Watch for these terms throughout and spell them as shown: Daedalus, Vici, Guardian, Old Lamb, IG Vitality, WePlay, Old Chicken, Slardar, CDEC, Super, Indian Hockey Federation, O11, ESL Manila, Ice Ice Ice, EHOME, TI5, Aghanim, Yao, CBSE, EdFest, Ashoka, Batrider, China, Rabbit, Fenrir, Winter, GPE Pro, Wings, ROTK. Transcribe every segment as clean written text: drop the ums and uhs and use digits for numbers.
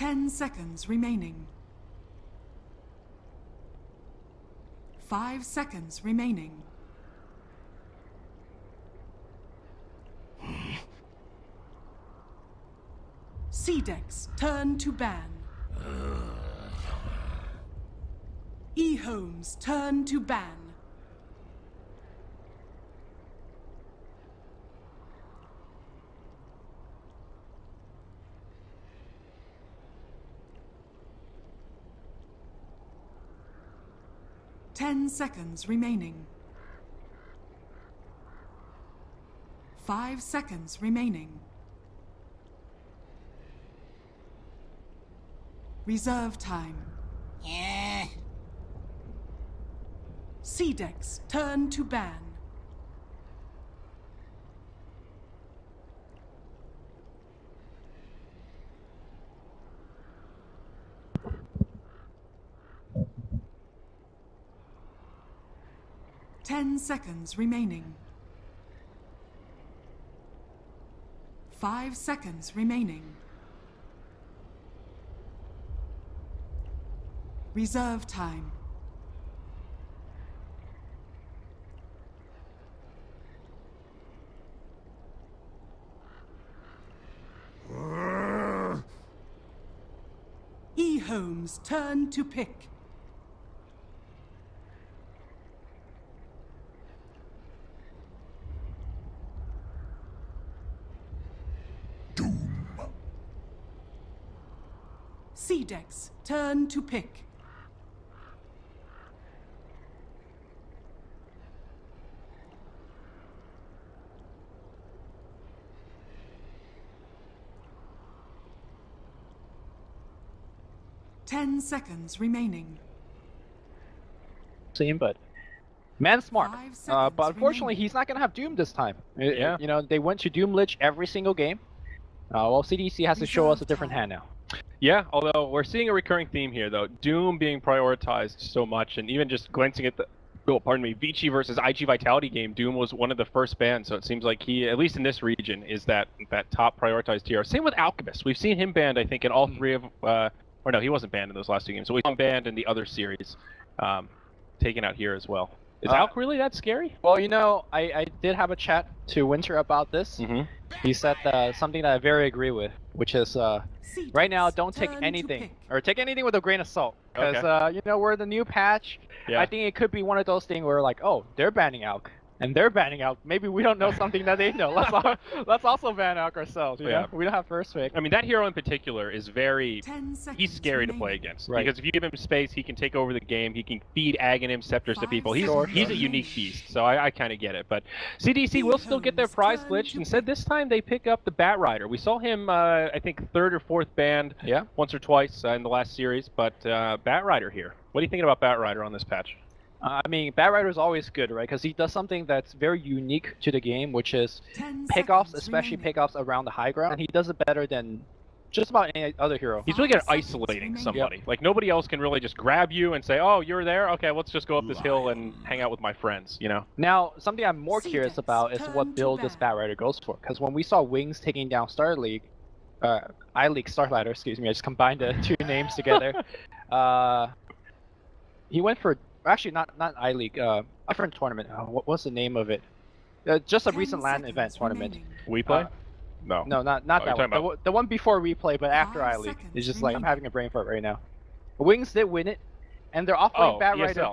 10 seconds remaining. 5 seconds remaining. CDEC's turn to ban. EHOME's turn to ban. Ten seconds remaining. 5 seconds remaining. Reserve time. Yeah. CDEC's turn to ban. Seconds remaining. 5 seconds remaining. Reserve time. EHOME's turn to pick. CDEC's turn to pick. Ten seconds remaining. Same, but man smart. But unfortunately, remaining. He's not gonna have Doom this time. Yeah. You know, they went to Doom Lich every single game. Well, CDC has to show us a different hand now. Yeah, although we're seeing a recurring theme here, though. Doom being prioritized so much, and even just glancing at the, oh, pardon me, Vici versus IG Vitality game, Doom was one of the first bans, so it seems like he, at least in this region, is that top prioritized tier. Same with Alchemist. We've seen him banned, I think, in all three of, or no, he wasn't banned in those last two games, so we saw him banned in the other series, taken out here as well. Is Alk really that scary? Well, you know, I did have a chat to Winter about this. He said something that I very agree with, which is right now don't take anything, or take anything with a grain of salt. Because, you know, we're the new patch. Yeah. I think it could be one of those things where like, oh, they're banning Alk, and they're banning Alk. Maybe we don't know something that they know. Let's also ban Alk ourselves. Yeah. We don't have first pick. I mean, that hero in particular is very, he's scary to play against. Right. Because if you give him space, he can take over the game. He can feed Aghanim scepters to people. He's a unique beast, so I kind of get it. But CDC will still get their prize glitched. Instead, this time they pick up the Bat Rider. We saw him, I think, third or fourth banned once or twice in the last series. But Bat Rider here. What are you thinking about Bat Rider on this patch? I mean, Batrider is always good, right? Because he does something that's very unique to the game, which is pickoffs, especially pickoffs around the high ground. And he does it better than just about any other hero. He's really good at isolating somebody. Yep. Like, nobody else can really just grab you and say, oh, you're there? Okay, let's just go up this hill and hang out with my friends, you know? Now, something I'm more curious about is what build this Batrider goes for. Because when we saw Wings taking down iLeague Starfighter, excuse me, I just combined the two names together. He went for... Actually, not iLeague, a different tournament. What's the name of it? Just a recent LAN event tournament. WePlay? No. No, not that one. The one before WePlay, but after iLeague. It's just like, I'm having a brain fart right now. Wings did win it, and they're offering Bat Rider.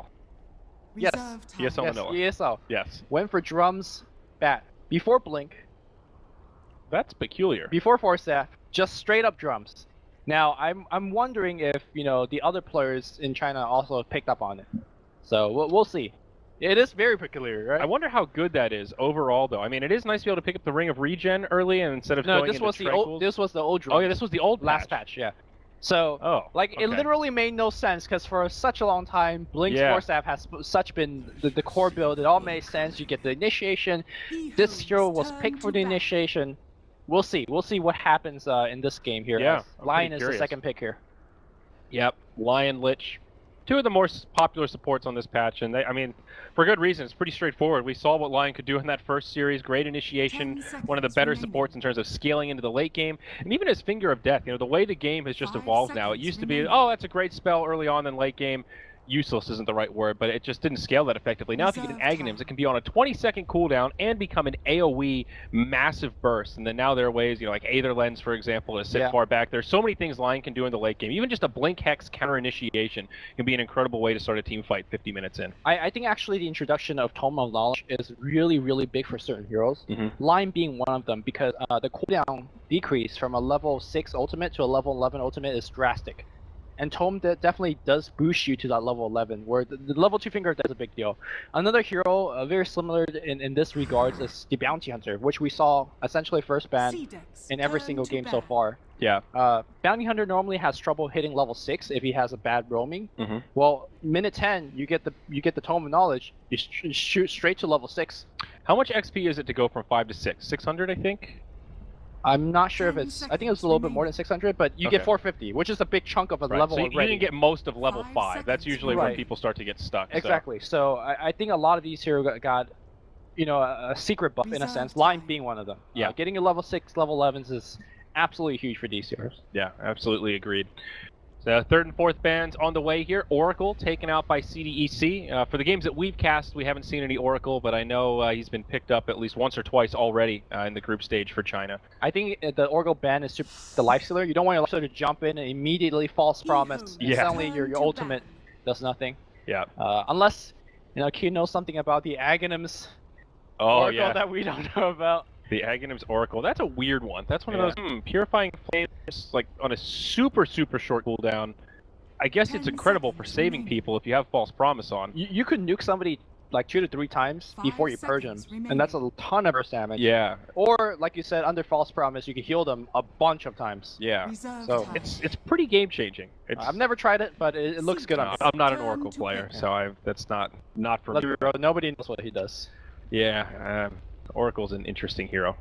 Yes. ESL Manila. ESL. Yes. Went for Drums, Bat. Before Blink. That's peculiar. Before Forstaff, just straight up Drums. Now, I'm wondering if, you know, the other players in China also picked up on it. So we'll see. It is very peculiar, right? I wonder how good that is overall, though. I mean, it is nice to be able to pick up the Ring of Regen early, and instead of going into Tranquils. No, this was the old drums. Oh, yeah, this was the old last patch, yeah. So, it literally made no sense, because for such a long time, Blink's Forstaff has such been the core build. It all made sense. You get the initiation. This hero was picked for the initiation. We'll see. We'll see what happens in this game here. Yeah, Lion is the second pick here. Yep. Lion Lich. two of the more popular supports on this patch, and they, I mean, for good reason. It's pretty straightforward. We saw what Lion could do in that first series. Great initiation, one of the better supports in terms of scaling into the late game, and even his finger of death. You know, the way the game has just evolved now. It used to be, oh, that's a great spell early on in late game. Useless isn't the right word, but it just didn't scale that effectively. Now if you get an Aghanims, it can be on a 20-second cooldown and become an AoE massive burst. And then now there are ways, you know, like Aether Lens, for example, to sit far back. There's so many things Lion can do in the late game. Even just a Blink Hex counter-initiation can be an incredible way to start a team fight 50 minutes in. I think actually the introduction of Tome of Knowledge is really, really big for certain heroes. Lion being one of them, because the cooldown decrease from a level 6 ultimate to a level 11 ultimate is drastic. And Tome definitely does boost you to that level 11, where the level 2 finger is a big deal. Another hero very similar in this regards is the Bounty Hunter, which we saw essentially first ban in every single game so far. Yeah. Bounty Hunter normally has trouble hitting level 6 if he has a bad roaming. Well, minute 10, you get the Tome of Knowledge, you shoot straight to level 6. How much XP is it to go from 5 to 6? 600, I think? I'm not sure if it's, I think it's a little bit more than 600, but you get 450, which is a big chunk of a level so you didn't get most of level 5. That's usually when people start to get stuck. Exactly. So I think a lot of these heroes got, you know, a secret buff in a sense, Lion being one of them. Yeah. Getting a level 6, level 11s is absolutely huge for these heroes. Yeah, absolutely agreed. The third and fourth bans on the way here. Oracle taken out by CDEC. For the games that we've cast, we haven't seen any Oracle, but I know he's been picked up at least once or twice already in the group stage for China. I think the Oracle ban is super, the Lifestealer. You don't want your Lifestealer to jump in and immediately false promise. And suddenly your ultimate does nothing. Yeah. Unless, you know, Q knows something about the Aghanims Oracle that we don't know about. The Aghanim's Oracle. That's a weird one. That's one of those purifying flames, like on a super, super short cooldown. I guess it's incredible for saving people if you have false promise on. You could nuke somebody like 2 to 3 times before you purge them, and that's a ton of burst damage. Yeah. Or like you said, under false promise, you can heal them a bunch of times. Yeah. So it's pretty game changing. I've never tried it, but it looks good. I'm not an Oracle player, so that's not for me. Nobody knows what he does. Yeah. Oracle's an interesting hero.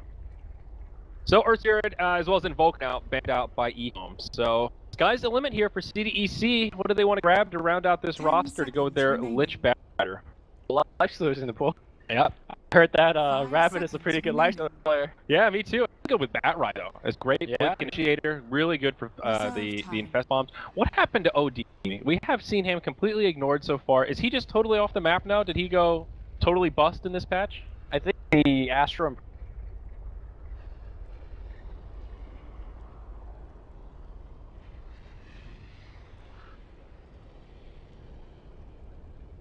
So Earthspirit, as well as Invoke, now banned out by EHOME. So sky's the limit here for CDEC. What do they want to grab to round out this roster to go with their Lich Batter? A lot of Lifestealers in the pool. Yeah. I heard that Rabbit is a pretty good Lifestealer player. Yeah, me too. I'm good with Batrider though. It's great. Blink initiator, really good for the infest bombs. What happened to OD? We have seen him completely ignored so far. Is he just totally off the map now? Did he go totally bust in this patch? I think the Astrum.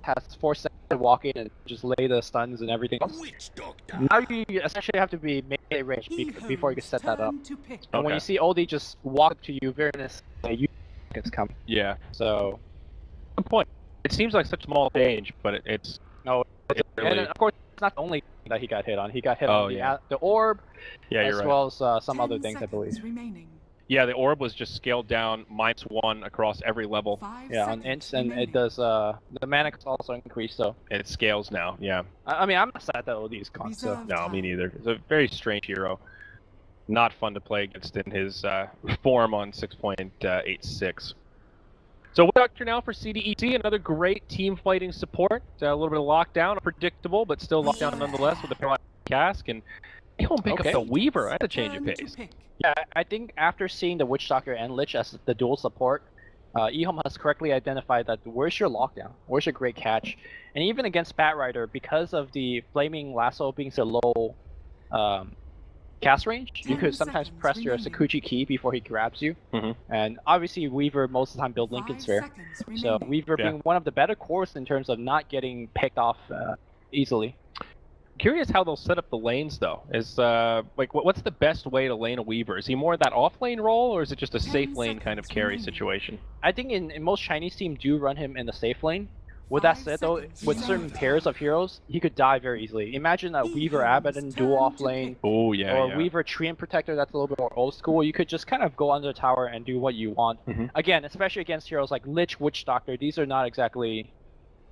Has 4 seconds to walk in and just lay the stuns and everything else. Now you essentially have to be melee range before you can set that up. And when you see Oldie just walk up to you very innocently, you think it's coming. Yeah. So, good point. It seems like such small range, but it's... No, it's really... And of course, it's not the only thing that he got hit on. He got hit on the orb, as well as some other things, I believe. Yeah, the orb was just scaled down -1 across every level. Yeah, on ints, and it does, the mana is also increased, so. It scales now, yeah. I mean, I'm not sad that OD is gone, so. No, me neither. It's a very strange hero. Not fun to play against in his form on 6.86. So Doctor now for CDEC, another great team fighting support. A little bit of lockdown, predictable, but still lockdown nonetheless with the Paralyzed Cask. And he won't pick up the Weaver. That's a change of pace. Yeah, I think after seeing the Witch Doctor and Lich as the dual support, EHOME has correctly identified that where's your lockdown? Where's your great catch? And even against Batrider, because of the Flaming Lasso being so low cast range, you could sometimes press your Sakuchi key before he grabs you. And obviously Weaver most of the time builds Lincoln Sphere. So Weaver being one of the better cores in terms of not getting picked off easily. Curious how they'll set up the lanes though. Is like what's the best way to lane a Weaver? Is he more of that off lane role, or is it just a safe lane kind of carry situation? I think in most Chinese teams do run him in the safe lane. With that said, though, with certain pairs of heroes, he could die very easily. Imagine a Weaver Abaddon dual off lane, or Weaver Treant Protector. That's a little bit more old school. You could just kind of go under the tower and do what you want. Again, especially against heroes like Lich, Witch Doctor. These are not exactly,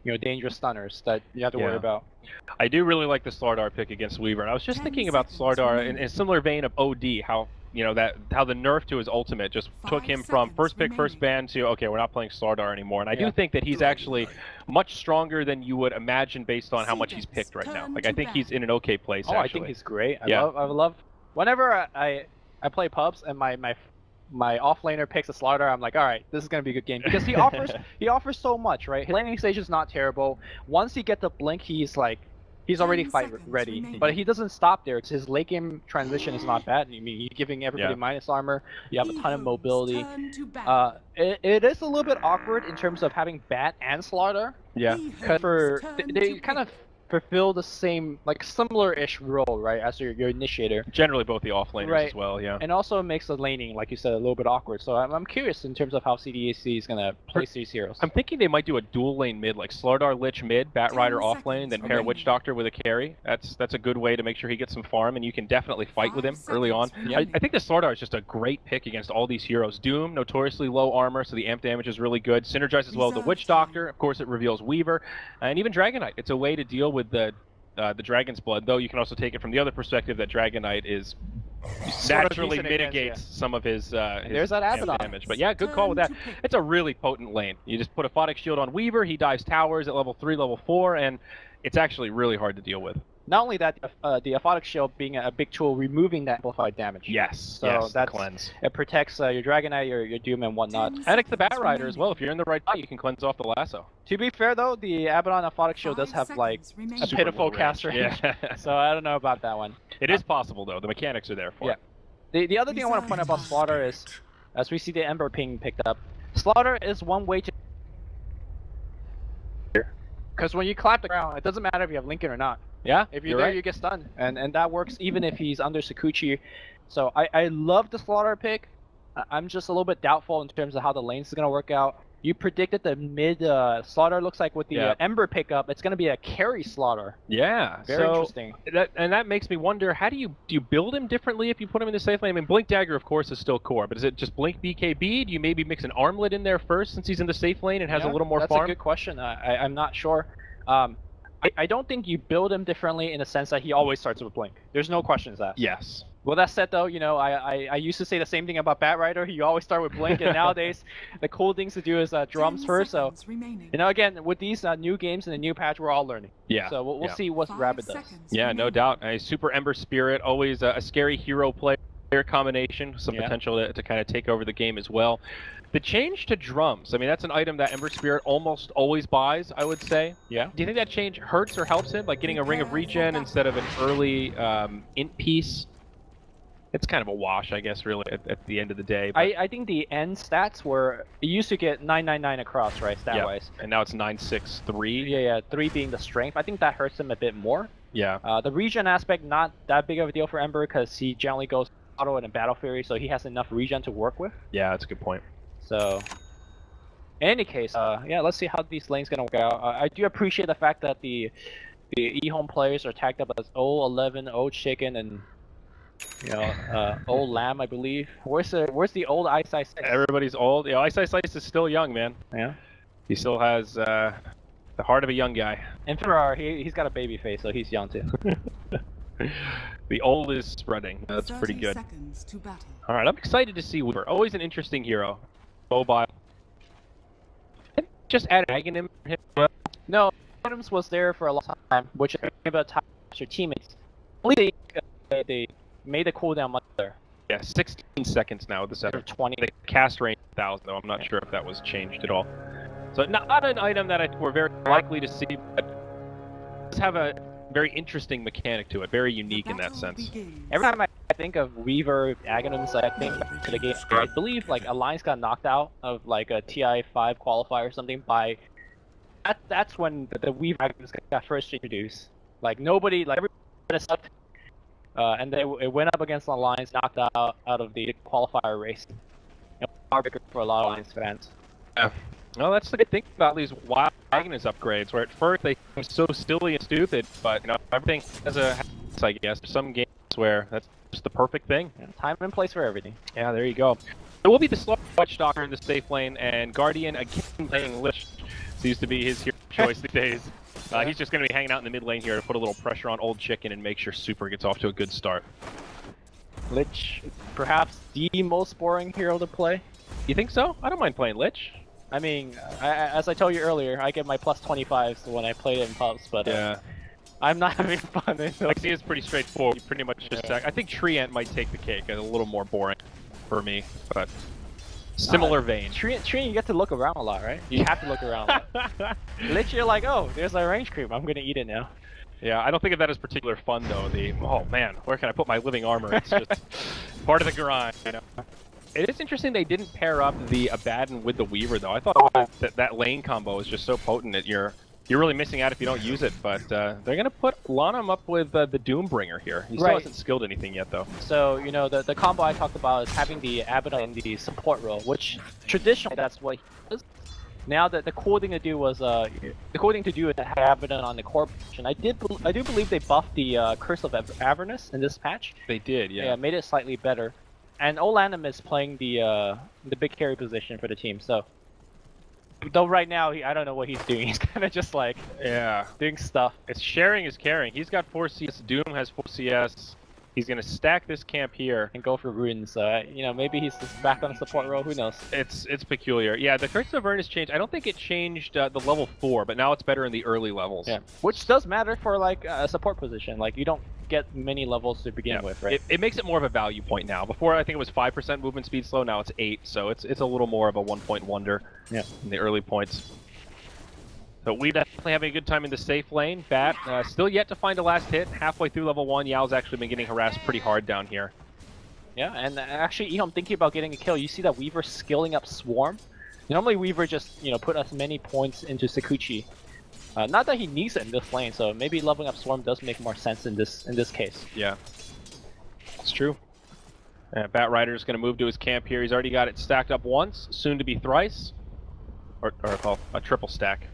you know, dangerous stunners that you have to worry about. I do really like the Slardar pick against Weaver. And I was just thinking about Slardar in a similar vein of OD, how you know, that how the nerf to his ultimate just took him from first pick, first ban to, okay, we're not playing Slardar anymore. And I do think that he's actually much stronger than you would imagine based on how much he's picked right now. Like, I think he's in an okay place, actually. Oh, I think he's great. I love whenever I play pubs and my off-laner picks a Slardar, I'm like, all right, this is going to be a good game. Because he offers so much, right? His laning stage is not terrible. Once you get the blink, he's like, he's already fight ready. But he doesn't stop there. It's his late game transition is not bad. I mean, you're giving everybody minus armor. You have a ton of mobility. It is a little bit awkward in terms of having Bat and Slardar. Yeah. Because they kind of fulfill the same, like, similar-ish role, right, as your initiator. Generally both the offlaners as well, yeah. And also it makes the laning, like you said, a little bit awkward. So I'm curious in terms of how CDEC is going to place these heroes. I'm thinking they might do a dual lane mid, like Slardar Lich mid, Batrider off lane, then pair Witch Doctor with a carry. That's a good way to make sure he gets some farm, and you can definitely fight with him early on. I think the Slardar is just a great pick against all these heroes. Doom, notoriously low armor, so the amp damage is really good. Synergizes well with the Witch Doctor. Of course, it reveals Weaver. And even Dragonite. It's a way to deal with the Dragon's Blood, though you can also take it from the other perspective that Dragonite is naturally mitigates some of his damage. But yeah, good call with that. It's a really potent lane. You just put a Photic Shield on Weaver, he dives towers at level 3, level 4, and it's actually really hard to deal with. Not only that, the Aphotic Shield being a big tool, removing that amplified damage. Yes, so that's cleanse. It protects your Dragonite, your Doom, and whatnot. And it's the Batrider as well. If you're in the right spot, you can cleanse off the lasso. To be fair, though, the Abaddon Aphotic Shield does have, like, a pitiful cast range. Yeah. So I don't know about that one. It is possible, though. The mechanics are there for it. The other thing I want to point out about Slaughter is, as we see the Ember ping picked up, Slaughter is one way to... Because when you clap the ground, it doesn't matter if you have Lincoln or not. Yeah, if you're there, you get stunned, and that works even if he's under Sakuchi. So I love the Slaughter pick. I'm just a little bit doubtful in terms of how the lanes is gonna work out. You predicted the mid Slaughter looks like with the Ember pickup. It's gonna be a carry Slaughter. Yeah, very interesting. That makes me wonder, how do you build him differently if you put him in the safe lane? I mean, Blink Dagger of course is still core, but is it just Blink BKB? Do you maybe mix an Armlet in there first since he's in the safe lane and has a little more farm? That's a good question. I'm not sure. I don't think you build him differently in the sense that he always starts with Blink. There's no questions that. Yes. Well, that said, though, you know, I used to say the same thing about Batrider. You always start with Blink, and nowadays the cool things to do is drums first. So, you know, again, with these new games and the new patch, we're all learning. Yeah. So we'll see what Rabbit does. Yeah, no doubt. A Super Ember Spirit, always a scary hero player combination, some potential to kind of take over the game as well. The change to drums, I mean, that's an item that Ember Spirit almost always buys, I would say. Yeah. Do you think that change hurts or helps him? Like getting a Ring of Regen instead of an early int piece? It's kind of a wash, I guess, really, at the end of the day. I think the end stats were... It used to get 999 across, right, stat-wise. And now it's 963. Yeah, 3 being the strength. I think that hurts him a bit more. Yeah. The regen aspect, not that big of a deal for Ember because he generally goes auto and Battle Fury, so he has enough regen to work with. Yeah, that's a good point. So, in any case, yeah, let's see how these lanes gonna work out. I do appreciate the fact that the EHOME players are tagged up as O11, Old Chicken, and you know Old Lamb, I believe. Where's the old Ice Ice Ice? Everybody's old. Yeah, Ice Ice Ice is still young, man. Yeah, he still has the heart of a young guy. And Fenrir, he's got a baby face, so he's young too. The old is spreading. That's pretty good. All right, I'm excited to see Weaver. Always an interesting hero. Mobile. Just add Aghanim. No, Adams was there for a long time, which is about time your teammates. Only they made a cooldown much better. Yeah, 16 seconds now with the set. 20. The cast range 1,000 though. I'm not sure if that was changed at all. So not an item that we're very likely to see, but let's have a very interesting mechanic to it, very unique in that sense. Every time I think of Weaver, Aghanims, I think back to the game. I believe like Alliance got knocked out of like a TI5 qualifier or something by... That's when the Weaver Aghanims got first introduced. Like nobody, like everybody set us up, and it went up against Alliance, knocked out of the qualifier race. And heartbreaker for a lot of Alliance fans. Yeah. Well, that's the good thing about these wild Aghanim upgrades, where at first they seem so silly and stupid, but you know, everything has a I guess. Some games where that's just the perfect thing. Yeah, time and place for everything. Yeah, there you go. There will be the slow Witch Doctor in the safe lane, and Guardian again playing Lich. Seems to be his hero choice these days. He's just going to be hanging out in the mid lane here to put a little pressure on Old Chicken and make sure Super gets off to a good start. Lich, perhaps the most boring hero to play. You think so? I don't mind playing Lich. I mean, as I told you earlier, I get my plus 25s when I play it in pubs, but yeah. I'm not having fun. Like, it's pretty straightforward. You pretty much just stack. I think Tree Ant might take the cake. It's a little more boring for me, but similar vein. Tree Ant, you get to look around a lot, right? You have to look around a lot. Lich, you're like, oh, there's my range creep. I'm gonna eat it now. Yeah, I don't think of that as particular fun though. The oh man, where can I put my living armor? It's just part of the grind, you know. It is interesting they didn't pair up the Abaddon with the Weaver though. I thought that lane combo is just so potent that you're really missing out if you don't use it. But they're gonna put Lanham up with the Doombringer here. He still hasn't skilled anything yet though. So you know the combo I talked about is having the Abaddon in the support role, which traditionally that's what he does. Now that the cool thing to do was to have it on the core portion. I do believe they buffed the Curse of Avernus in this patch. They did, yeah. Yeah, made it slightly better. And Old Lamb is playing the big carry position for the team. So though right now I don't know what he's doing. He's kind of just like doing stuff. It's sharing is caring. He's got 4 CS. Doom has 4 CS. He's gonna stack this camp here and go for runes. You know, maybe he's just back on the support role. Who knows? It's peculiar. Yeah, the Curse of Avernus changed. I don't think it changed the level 4, but now it's better in the early levels. Yeah, which does matter for like a support position. Like you don't get many levels to begin with, right? It makes it more of a value point now. Before I think it was 5% movement speed slow. Now it's 8, so it's a little more of a 1 point wonder. Yeah, in the early points. So we definitely having a good time in the safe lane. Bat still yet to find a last hit. Halfway through level 1, Yao's actually been getting harassed pretty hard down here. Yeah, and actually, EHOME thinking about getting a kill. You see that Weaver skilling up Swarm. Normally, Weaver just put as many points into Sakuchi. Not that he needs it in this lane, so maybe leveling up Swarm does make more sense in this case. Yeah, it's true. Batrider is going to move to his camp here. He's already got it stacked up once, soon to be thrice, or a triple stack.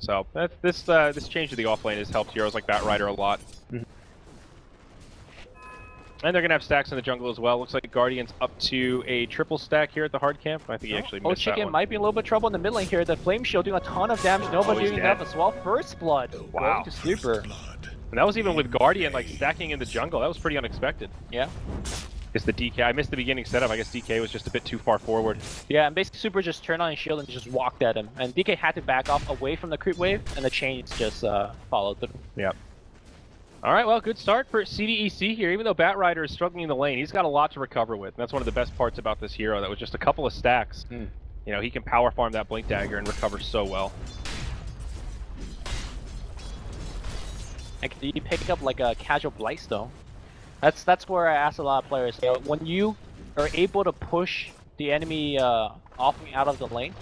So this change to the offlane has helped heroes like Batrider a lot. Mm-hmm. And they're gonna have stacks in the jungle as well. Looks like Guardian's up to a triple stack here at the hard camp. I think he actually missed that one. Old Chicken might be in a little bit of trouble in the mid lane here. The Flame Shield doing a ton of damage. Nova doing enough as well. First Blood. Wow. Going to Super. And that was even with Guardian like stacking in the jungle. That was pretty unexpected. Yeah. It's the DK. I missed the beginning setup. I guess DK was just a bit too far forward. Yeah, and basically Super just turned on his shield and just walked at him. And DK had to back off away from the creep wave, and the chains just followed them. Yeah. All right, well, good start for CDEC here. Even though Batrider is struggling in the lane, he's got a lot to recover with. And that's one of the best parts about this hero. That was just a couple of stacks. Mm. You know, he can power farm that Blink Dagger and recover so well. Like, did he pick up like a casual Blightstone? That's where I ask a lot of players. So when you are able to push the enemy offing out of the lane,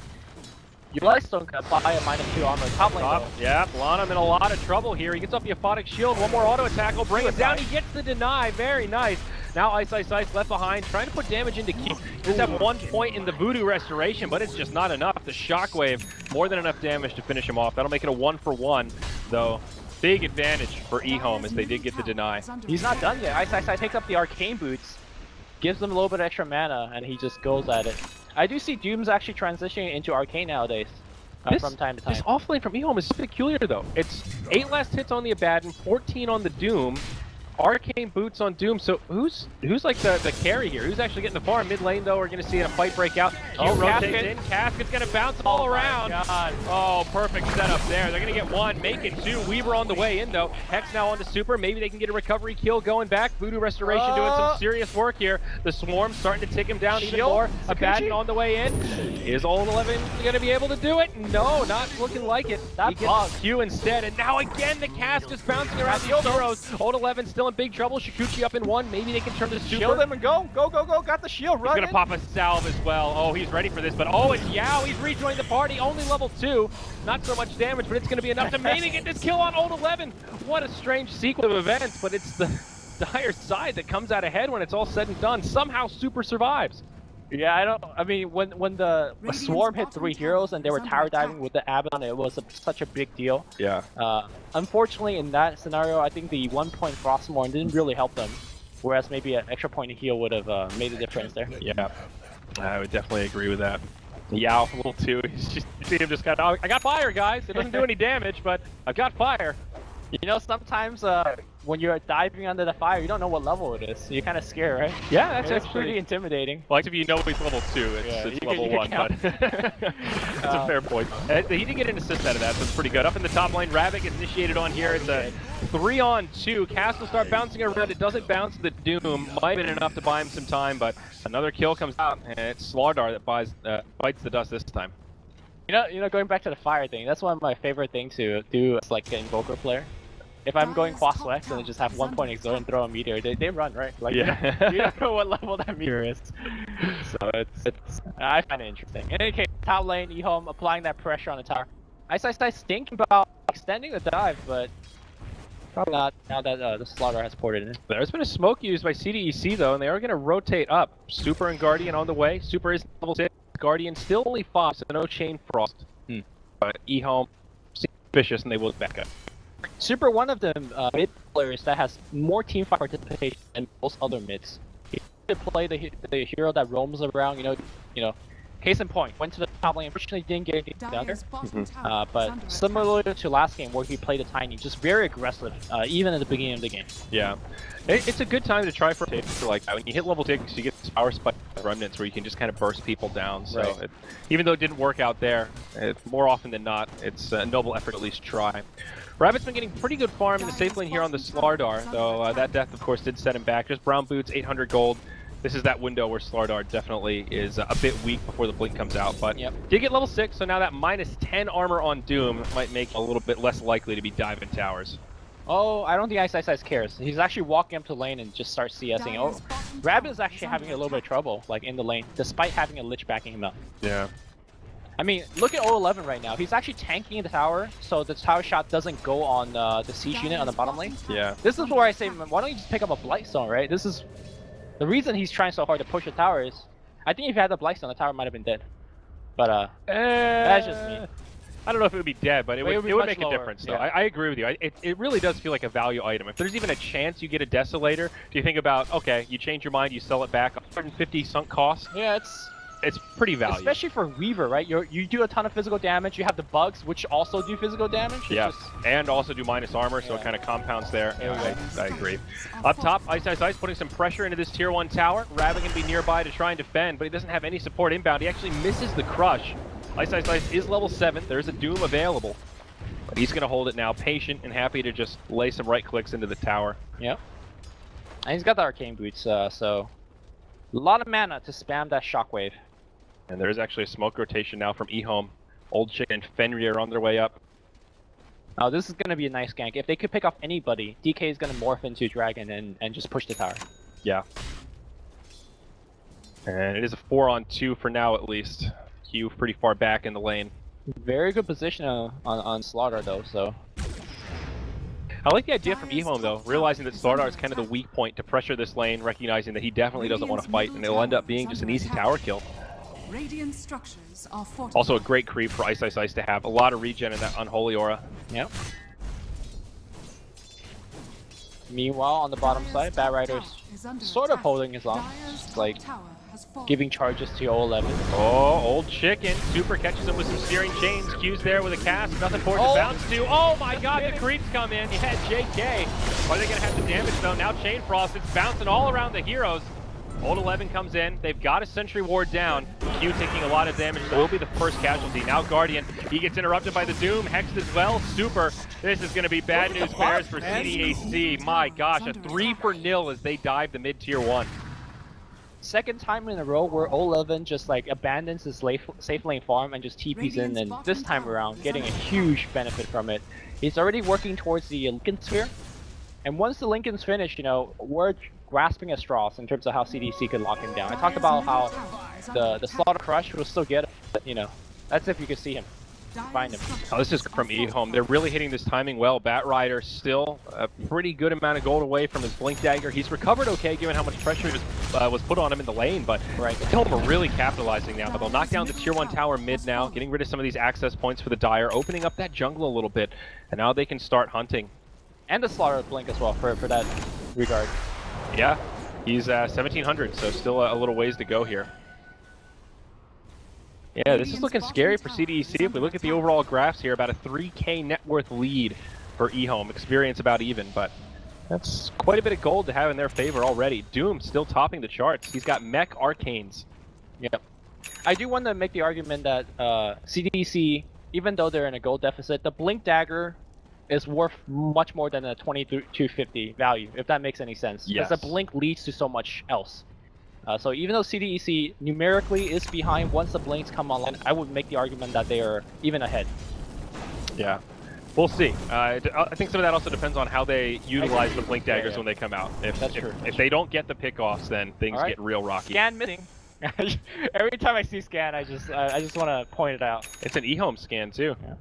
your Blightstone can buy a -2 armor top lane. Yeah, Lanham in a lot of trouble here. He gets up the aphotic shield. One more auto attack will bring him down. He gets the deny. Very nice. Now Ice Ice Ice left behind, trying to put damage into Keep. Just have 1 point in the Voodoo Restoration, but it's just not enough. The Shockwave, more than enough damage to finish him off. That'll make it a 1-for-1, though. Big advantage for EHOME as they did get the deny. He's not done yet. Ice Ice Ice takes up the Arcane Boots, gives them a little bit of extra mana, and he just goes at it. I do see Doom's actually transitioning into Arcane nowadays from time to time. This offlane from EHOME is so peculiar though. It's 8 last hits on the Abaddon, 14 on the Doom, Arcane Boots on Doom. So who's like the carry here? Who's actually getting the farm? Mid lane though, we're gonna see a fight break out. Oh, Casket's in. Casket's gonna bounce all around. God. Oh, perfect setup there. They're gonna get one, make it 2. Weaver on the way in though. Hex now on to Super. Maybe they can get a recovery kill going back. Voodoo Restoration doing some serious work here. The Swarm starting to tick him down even more. Abaddon on the way in. Is Old 11 gonna be able to do it? No, not looking like it. He gets Q instead, and now again the Cask just bouncing around the heroes. Old 11 still in big trouble. Shikuchi up in 1. Maybe they can turn to Super. Shield them and go. Go, go, go. Got the shield. He's going to pop a salve as well. Oh, he's ready for this. But oh, it's Yao. He's rejoined the party. Only level 2. Not so much damage, but it's going to be enough to maybe get this kill on Old 11. What a strange sequence of events, but it's the dire side that comes out ahead when it's all said and done. Somehow Super survives. Yeah, I mean, when the Swarm hit 3 heroes and they were tower diving with the Abaddon, it was such a big deal. Yeah. Unfortunately, in that scenario, I think the 1 point Frostmourne didn't really help them, whereas maybe an extra point of heal would have made a difference there. Yeah, I would definitely agree with that. Yao, a little too. You see him just kind of, I got fire, guys. It doesn't do any damage, but I've got fire. You know, sometimes when you're diving under the fire, you don't know what level it is, so you're kind of scared, right? Yeah, that's actually pretty intimidating. Well, except you know he's level 2, it's level 1, but that's a fair point. He did get an assist out of that, so it's pretty good. Up in the top lane, Rabbit gets initiated on here. It's a 3-on-2. Cass will start bouncing around. It doesn't bounce the Doom. Might have been enough to buy him some time, but another kill comes out, and it's Slardar that bites the dust this time. You know, going back to the fire thing, that's one of my favorite things to do as like an invoker player. If I'm going Quas Lex and just have 1 point exo and throw a meteor, they run, right? Like, yeah. you don't know what level that meteor is. So it's I find it interesting. In any case, top lane, EHOME applying that pressure on the tower. Ice Ice Ice thinking about extending the dive, but probably not now that the Slaughter has ported in. There's been a smoke used by CDEC though, and they are going to rotate up. Super and Guardian on the way. Super is level 6. Guardian still only 5, so no Chain Frost. But EHOME suspicious, and they will back up. Super, one of the mid players that has more teamfight participation than most other mids. He should play the hero that roams around, you know. Case in point, went to the top lane, unfortunately didn't get anything down there. But similar to last game where he played a Tiny, just very aggressive, even at the beginning of the game. Yeah. It's a good time to try for takes like that. When you hit level takes, you get this power spike remnants where you can just kind of burst people down. So right. Even though it didn't work out there, more often than not, it's a noble effort to at least try. Rabbit's been getting pretty good farm in the safe lane here on the Slardar, though that death, of course, did set him back. Just brown boots, 800 gold. This is that window where Slardar definitely is a bit weak before the blink comes out, but did get level 6, so now that minus 10 armor on Doom might make a little bit less likely to be diving towers. Oh, I don't think Ice Ice Ice cares. He's actually walking up to lane and just starts CSing. Oh, Rabbit is actually having a little bit of trouble, like, in the lane, despite having a Lich backing him up. Yeah. I mean, look at O11 right now. He's actually tanking the tower, so the tower shot doesn't go on the siege unit on the bottom lane. Yeah. This is where I say, why don't you just pick up a Blightstone, right? This is... The reason he's trying so hard to push the tower is, I think if he had the Blightstone, the tower might have been dead. But that's just me. I don't know if it would be dead, but it would make lower. A difference. Though. Yeah. I agree with you. It really does feel like a value item. If there's even a chance you get a Desolator, do you think about, okay, you change your mind, you sell it back, 150 sunk cost? Yeah, it's pretty valuable. Especially for Weaver, right? You do a ton of physical damage. You have the bugs, which also do physical damage. It's and also do minus armor, so it kind of compounds there. I agree. Up top, Ice Ice Ice putting some pressure into this tier 1 tower. Rabbit can be nearby to try and defend, but he doesn't have any support inbound. He actually misses the crush. Ice Ice Ice is level 7. There's a Doom available. But he's going to hold it now, patient and happy to just lay some right clicks into the tower. Yep. And he's got the Arcane Boots, so a lot of mana to spam that Shockwave. And there's actually a smoke rotation now from EHOME. Old Chicken and Fenrir are on their way up. Oh, this is going to be a nice gank. If they could pick off anybody, DK is going to morph into Dragon and just push the tower. Yeah. And it is a 4-on-2 for now at least. Q pretty far back in the lane. Very good position on Slardar though, so... I like the idea from EHOME though, realizing that Slardar is kind of the weak point to pressure this lane, recognizing that he definitely doesn't want to fight, and it'll end up being just an easy tower kill. Radiant structures are fortified. Also a great creep for Ice Ice Ice to have. A lot of regen in that Unholy Aura. Yep. Meanwhile, on the bottom side, Batrider's sort of holding his own. Just like giving charges to O11. Oh, Old Chicken. Super catches him with some Searing Chains. Q's there with a cast. Nothing for it to bounce to. Oh my god, the creeps come in. Yeah, JK. Are they going to have some damage though? Now Chain Frost. It's bouncing all around the heroes. Old 11 comes in, they've got a Sentry Ward down. Q taking a lot of damage, so he'll be the first casualty. Now Guardian, he gets interrupted by the Doom, hexed as well. Super, this is going to be bad news bears for CDAC. My gosh, a 3-for-0 as they dive the mid-tier 1. Second time in a row where O11 just like abandons his safe lane farm and just TPs in, and this time around getting a huge benefit from it. He's already working towards the Lincoln Sphere, and once the Lincoln's finished, you know, we're grasping at straws in terms of how CDC could lock him down. I talked about how the Slaughter Crush will still get him, but, you know, that's if you could see him, find him. Oh, this is from EHOME. They're really hitting this timing well. Batrider still a pretty good amount of gold away from his Blink Dagger. He's recovered okay given how much pressure was put on him in the lane, but EHOME are really capitalizing now. They'll knock down the tier 1 tower mid now, getting rid of some of these access points for the Dire, opening up that jungle a little bit, and now they can start hunting. And the Slaughter Blink as well for that regard. Yeah, he's 1700, so still a little ways to go here. Yeah, this is looking scary for CDEC. If we look at the overall graphs here, about a 3K net worth lead for eHome. Experience about even, but that's quite a bit of gold to have in their favor already. Doom still topping the charts. He's got mech arcanes. Yep. I do want to make the argument that CDEC, even though they're in a gold deficit, the Blink Dagger is worth much more than a 2250 value, if that makes any sense. Yes. Because the Blink leads to so much else. So even though CDEC numerically is behind, once the Blinks come online, I would make the argument that they are even ahead. Yeah. We'll see. I think some of that also depends on how they utilize the Blink Daggers when they come out. If they don't get the pickoffs, then things get real rocky. Scan missing. Every time I see Scan, I just want to point it out. It's an eHome scan too. Yeah.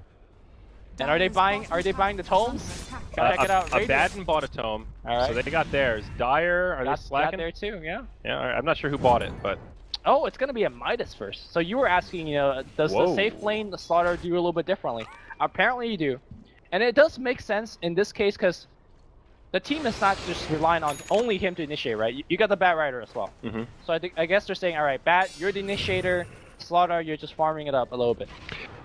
And are they buying the tomes? Check it out. Abaddon bought a tome, so they got theirs. Dire, they slacking? Got there too, yeah. Yeah, I'm not sure who bought it, but. Oh, it's gonna be a Midas first. So you were asking, you know, does the safe lane, the slaughter, do a little bit differently? Apparently you do, and it does make sense in this case because the team is not just relying on only him to initiate, right? You got the Bat Rider as well. Mm-hmm. So I guess they're saying, all right, Bat, you're the initiator. Slaughter, you're just farming it up a little bit.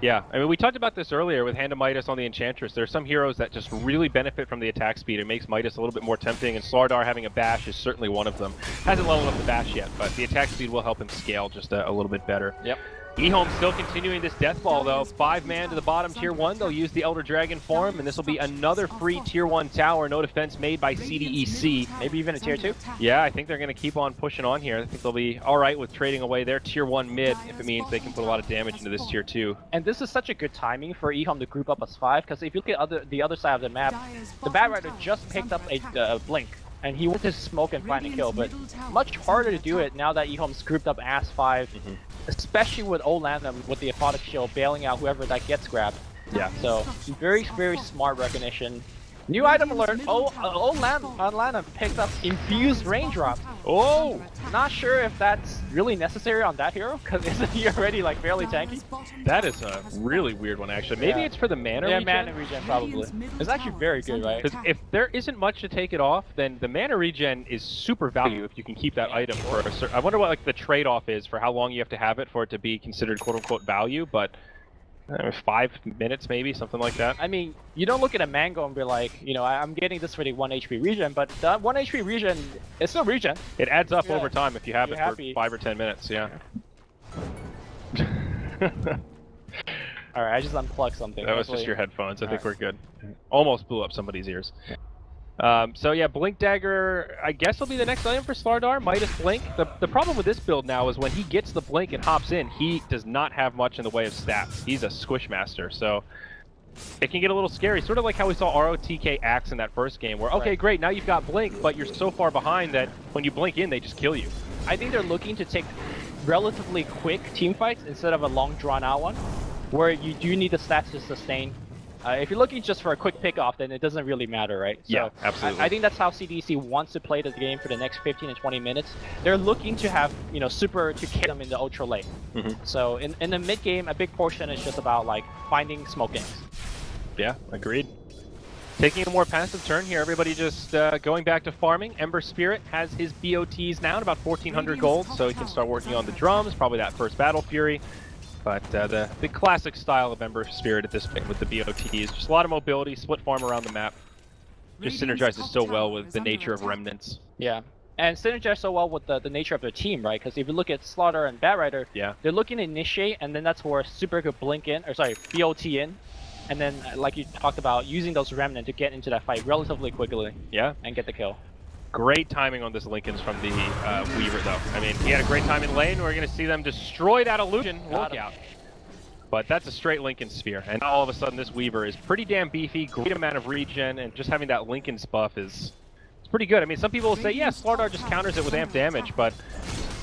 Yeah, I mean, we talked about this earlier with Hand of Midas on the Enchantress. There are some heroes that just really benefit from the attack speed. It makes Midas a little bit more tempting, and Slardar having a bash is certainly one of them. Hasn't leveled up the bash yet, but the attack speed will help him scale just a little bit better. Yep. eHome still continuing this death ball though. 5-man to the bottom tier 1. They'll use the Elder Dragon form, and this will be another free tier 1 tower. No defense made by CDEC. Maybe even a tier 2? Yeah, I think they're going to keep on pushing on here. I think they'll be alright with trading away their tier 1 mid if it means they can put a lot of damage into this tier 2. And this is such a good timing for eHome to group up as 5, because if you look at the other side of the map, the Bat Rider just picked up a Blink. And he went to smoke and find a kill, but much harder to do it now that eHome's grouped up as 5, especially with Old Lamb with the Aphotic Shield bailing out whoever that gets grabbed. Yeah. So very, very smart recognition. New item alert. Old Lamb picked up Infused Raindrop. Oh, not sure if that's really necessary on that hero, because isn't he already like fairly tanky? That is a really weird one, actually. Maybe it's for the mana regen? Yeah, mana regen probably. It's actually very good, right? Because if there isn't much to take it off, then the mana regen is super value if you can keep that item for a certain... I wonder what like the trade-off is for how long you have to have it for it to be considered quote-unquote value, but... I mean, 5 minutes maybe, something like that. I mean, you don't look at a mango and be like, you know, I'm getting this for the 1 HP regen, but the 1 HP regen, it's still regen. It adds up over time if you have it for 5 or 10 minutes, yeah. Alright, I just unplugged something. That was just your headphones, I think we're good. Almost blew up somebody's ears. So yeah, Blink Dagger, I guess will be the next item for Slardar, Midas Blink. The problem with this build now is when he gets the Blink and hops in, he does not have much in the way of stats. He's a Squishmaster, so it can get a little scary. Sort of like how we saw ROTK Axe in that first game where, okay, great, now you've got Blink, but you're so far behind that when you Blink in, they just kill you. I think they're looking to take relatively quick team fights instead of a long drawn-out one, where you do need the stats to sustain. If you're looking just for a quick pick-off, then it doesn't really matter, right? So yeah, absolutely. I think that's how CDEC wants to play the game for the next 15 and 20 minutes. They're looking to have, you know, Super to kill them in the ultra late. So in the mid-game, a big portion is just about, like, finding smoke ganks. Yeah, agreed. Taking a more passive turn here, everybody just going back to farming. Ember Spirit has his BOTs now at about 1,400 gold, so he can start working on the drums, probably that first Battle Fury. But the classic style of Ember Spirit at this point with the BOTs, just a lot of mobility, split farm around the map. Just synergizes so well with the nature of Remnants. Yeah, and synergizes so well with the nature of their team, right? Because if you look at Slaughter and Batrider, they're looking to initiate, and then that's where Super could blink in, or sorry, BOT in. And then, like you talked about, using those Remnant to get into that fight relatively quickly. Yeah. And get the kill. Great timing on this Lincolns from the Weaver, though. I mean, he had a great time in lane. We're going to see them destroy that illusion. Look out. But that's a straight Lincoln sphere. And now all of a sudden, this Weaver is pretty damn beefy, great amount of regen, and just having that Lincoln's buff is pretty good. I mean, some people will say, yeah, Slardar just counters it with amp damage, but,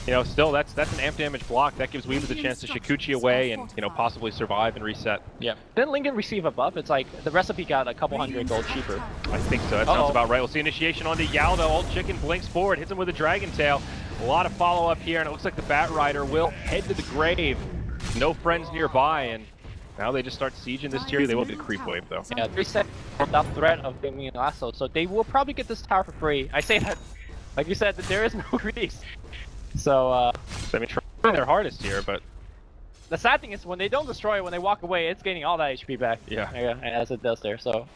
you know, still, that's an amp damage block. That gives Weaver the chance to Shikuchi away and, you know, possibly survive and reset. Yeah. Didn't Lincoln receive a buff? It's like the recipe got a couple hundred gold cheaper. I think so. That sounds about right. We'll see initiation onto Yao, though. Old Chicken blinks forward, hits him with a Dragon Tail. A lot of follow-up here, and it looks like the Bat Rider will head to the grave. No friends nearby, and now they just start sieging this tier. They will get creep wave, though. Yeah, 3 seconds without threat of being an lasso, so they will probably get this tower for free. I say that, like you said, that there is no release. So, I mean, trying their hardest here, but... The sad thing is, when they don't destroy it, when they walk away, it's gaining all that HP back. Yeah. As it does there, so...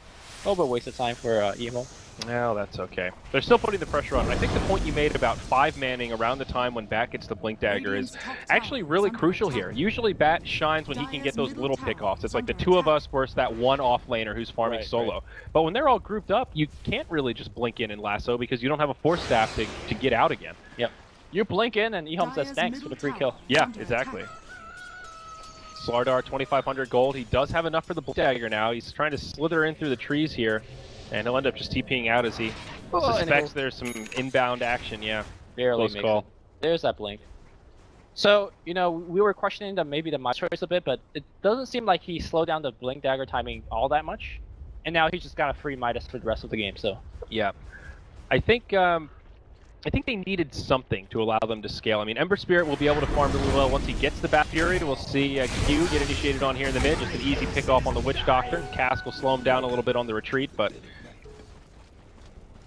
Oh, but waste of time for emo. No, that's okay. They're still putting the pressure on. I think the point you made about 5-manning around the time when Bat gets the Blink Dagger is actually really crucial here. Usually Bat shines when he can get those little pickoffs. It's like the two of us versus that one off-laner who's farming solo. But when they're all grouped up, you can't really just blink in and lasso because you don't have a force staff to get out again. Yep. You blink in and EHOME says thanks for the free kill. Yeah, exactly. Slardar, 2,500 gold. He does have enough for the Blink Dagger now. He's trying to slither in through the trees here. And he'll end up just TPing out as he suspects there's some inbound action, yeah. Barely makes it. There's that blink. So, you know, we were questioning maybe the mind choice a bit, but it doesn't seem like he slowed down the Blink Dagger timing all that much. And now he's just got a free Midas for the rest of the game, so. Yeah. I think they needed something to allow them to scale. I mean, Ember Spirit will be able to farm really well once he gets the Bat Fury. We'll see Q get initiated on here in the mid. Just an easy pick off on the Witch Doctor. Cask will slow him down a little bit on the retreat, but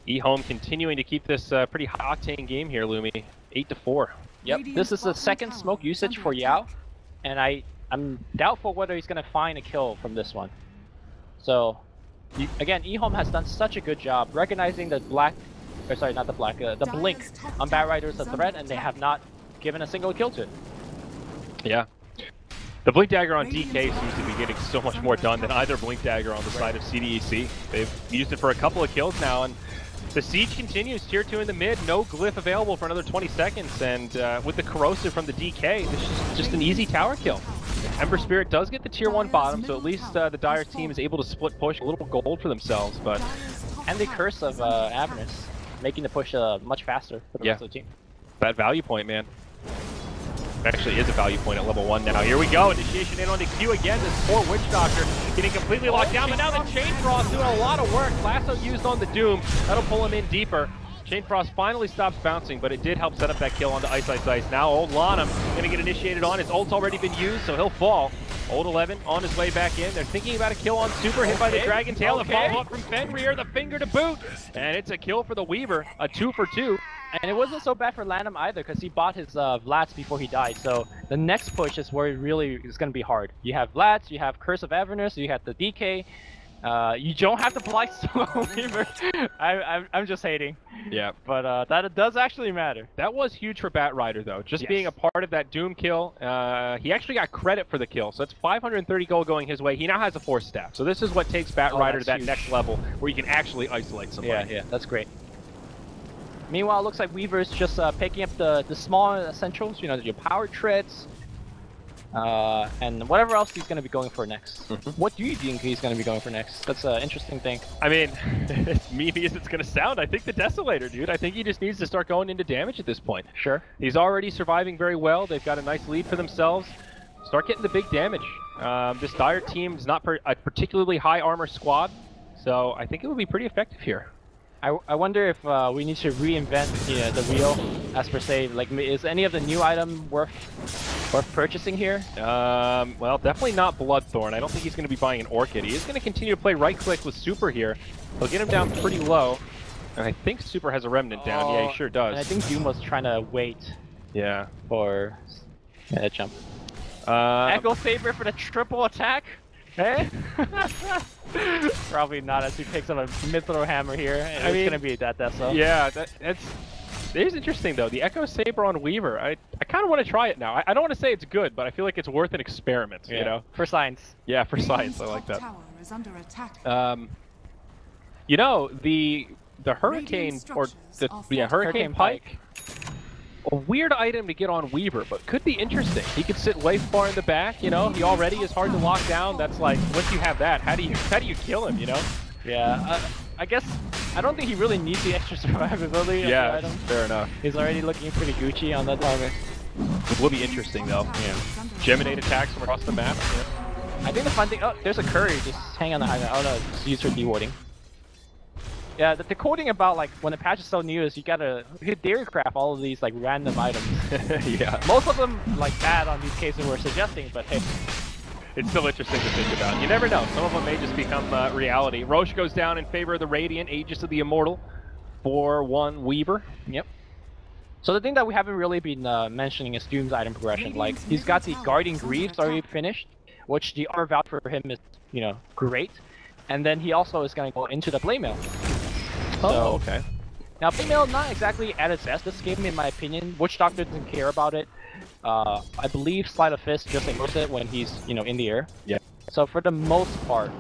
EHOME continuing to keep this pretty high-octane game here, Lumi. 8-4. Yep, this is the second smoke usage for Yao, and I'm doubtful whether he's going to find a kill from this one. So, again, EHOME has done such a good job recognizing the the blink on Batrider is a threat, and they have not given a single kill to it. Yeah. The Blink Dagger on DK seems to be getting so much more done than either Blink Dagger on the side of CDEC. They've used it for a couple of kills now, and the siege continues. Tier 2 in the mid, no glyph available for another 20 seconds, and with the corrosive from the DK, this is just an easy tower kill. Ember Spirit does get the tier 1 bottom, so at least the Dire team is able to split push a little gold for themselves, but... And the curse of Avernus, making the push much faster for the rest of the team. That value point, man. Actually is a value point at level 1 now. Here we go, initiation in on the Q again. This poor Witch Doctor getting completely locked down, but now the Chain Frost doing a lot of work. Lasso used on the Doom, that'll pull him in deeper. Chain Frost finally stops bouncing, but it did help set up that kill onto Ice Ice Ice. Now Old Lanham gonna get initiated on. His ult's already been used, so he'll fall. Old 11 on his way back in. They're thinking about a kill on Super, hit by the Dragon Tail. The follow-up from Fenrir, the finger to boot. And it's a kill for the Weaver, a 2 for 2. And it wasn't so bad for Lanham either, because he bought his Vlats before he died. So the next push is where it really is going to be hard. You have Vlats, you have Curse of Avernus, you have the DK. You don't have to blight solo Weaver. I'm just hating. Yeah. But that does actually matter. That was huge for Batrider though. Just being a part of that Doom kill. He actually got credit for the kill. So that's 530 gold going his way. He now has a force staff. So this is what takes Batrider to that next level where you can actually isolate somebody. Yeah, that's great. Meanwhile, it looks like Weaver is just picking up the small essentials, you know, your power treads, and whatever else he's going to be going for next. What do you think he's going to be going for next? That's an interesting thing. I mean, as meaty as it's going to sound, I think the Desolator, dude. I think he just needs to start going into damage at this point. Sure. He's already surviving very well. They've got a nice lead for themselves. Start getting the big damage. This Dire team is not a particularly high armor squad, so I think it would be pretty effective here. I wonder if we need to reinvent the wheel, as per se. Like, is any of the new item worth purchasing here? Well, definitely not Bloodthorn. I don't think he's going to be buying an Orchid. He is going to continue to play right-click with Super here. He'll get him down pretty low. And I think Super has a Remnant down. Yeah, he sure does. And I think Doom was trying to wait for that jump. Echo Saber for the triple attack? Hey? Probably not, as he picks up a Mithril Hammer here, and it's going to be that Deso. Yeah, it is interesting, though. The Echo Saber on Weaver, I kind of want to try it now. I don't want to say it's good, but I feel like it's worth an experiment, you know? For science. Yeah, for science, I like that. You know, the Hurricane, or Hurricane Pike. A weird item to get on Weaver, but could be interesting. He could sit way far in the back, you know. He already is hard to lock down. That's like, once you have that, how do you kill him, you know? Yeah, I guess I don't think he really needs the extra survivability. Yeah, of the item. Fair enough. He's already looking pretty Gucci on that target. It will be interesting though. Yeah. Geminate attacks from across the map. Yeah. I think the fun thing. Oh, there's a Curry. Just hang on the island. Oh no, just use her dewarding. Yeah, the cool thing about like when the patch is so new is you gotta theorycraft all of these like random items. Yeah. Most of them like bad on these cases we're suggesting, but hey. It's still interesting to think about. You never know. Some of them may just become reality. Roche goes down in favor of the Radiant, Aegis of the Immortal. 4-1 Weaver. Yep. So the thing that we haven't really been mentioning is Doom's item progression. Like, he's got the Guardian Greaves already finished, which the R value for him is, you know, great. and then he also is going to go into the playmail. Oh, so, okay. Now playmail not exactly at its best this game in my opinion. Witch Doctor doesn't care about it. I believe Sleight of Fist just ignores it when he's, you know, in the air. Yeah. So for the most part,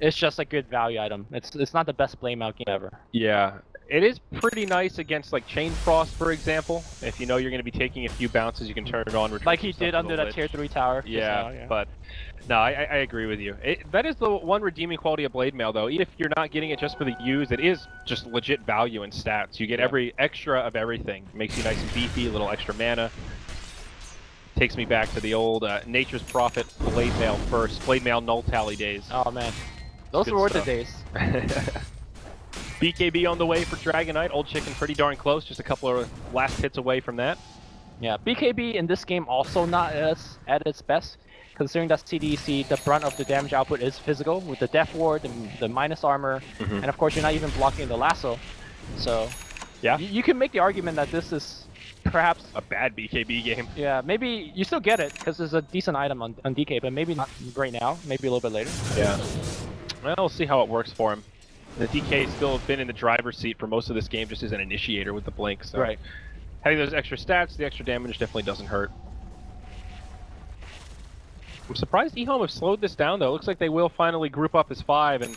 it's just a good value item. It's not the best playmail game ever. Yeah. It is pretty nice against like Chain Frost, for example. If you know you're going to be taking a few bounces, you can turn it on. Like he did under that tier 3 tower. Yeah, now, yeah. But no, I agree with you. That is the one redeeming quality of Blade Mail, though. Even if you're not getting it just for the use, it is just legit value in stats. You get every extra of everything. Makes you nice and beefy, a little extra mana. Takes me back to the old Nature's Prophet Blade Mail first. Blade Mail Null Tally days. Oh, man. Those were worth the days. BKB on the way for Dragonite. Old Chicken pretty darn close, just a couple of last hits away from that. Yeah, BKB in this game also not as at its best, considering that CDEC, the brunt of the damage output is physical, with the death ward and the minus armor, and of course you're not even blocking the lasso. So, yeah, you can make the argument that this is perhaps a bad BKB game. Yeah, maybe you still get it, because there's a decent item on DK, but maybe not right now, maybe a little bit later. Yeah, well, we'll see how it works for him. The DK has still been in the driver's seat for most of this game, just as an initiator with the blink. So right. Having those extra stats, the extra damage definitely doesn't hurt. I'm surprised EHOME have slowed this down, though. It looks like they will finally group up as 5 and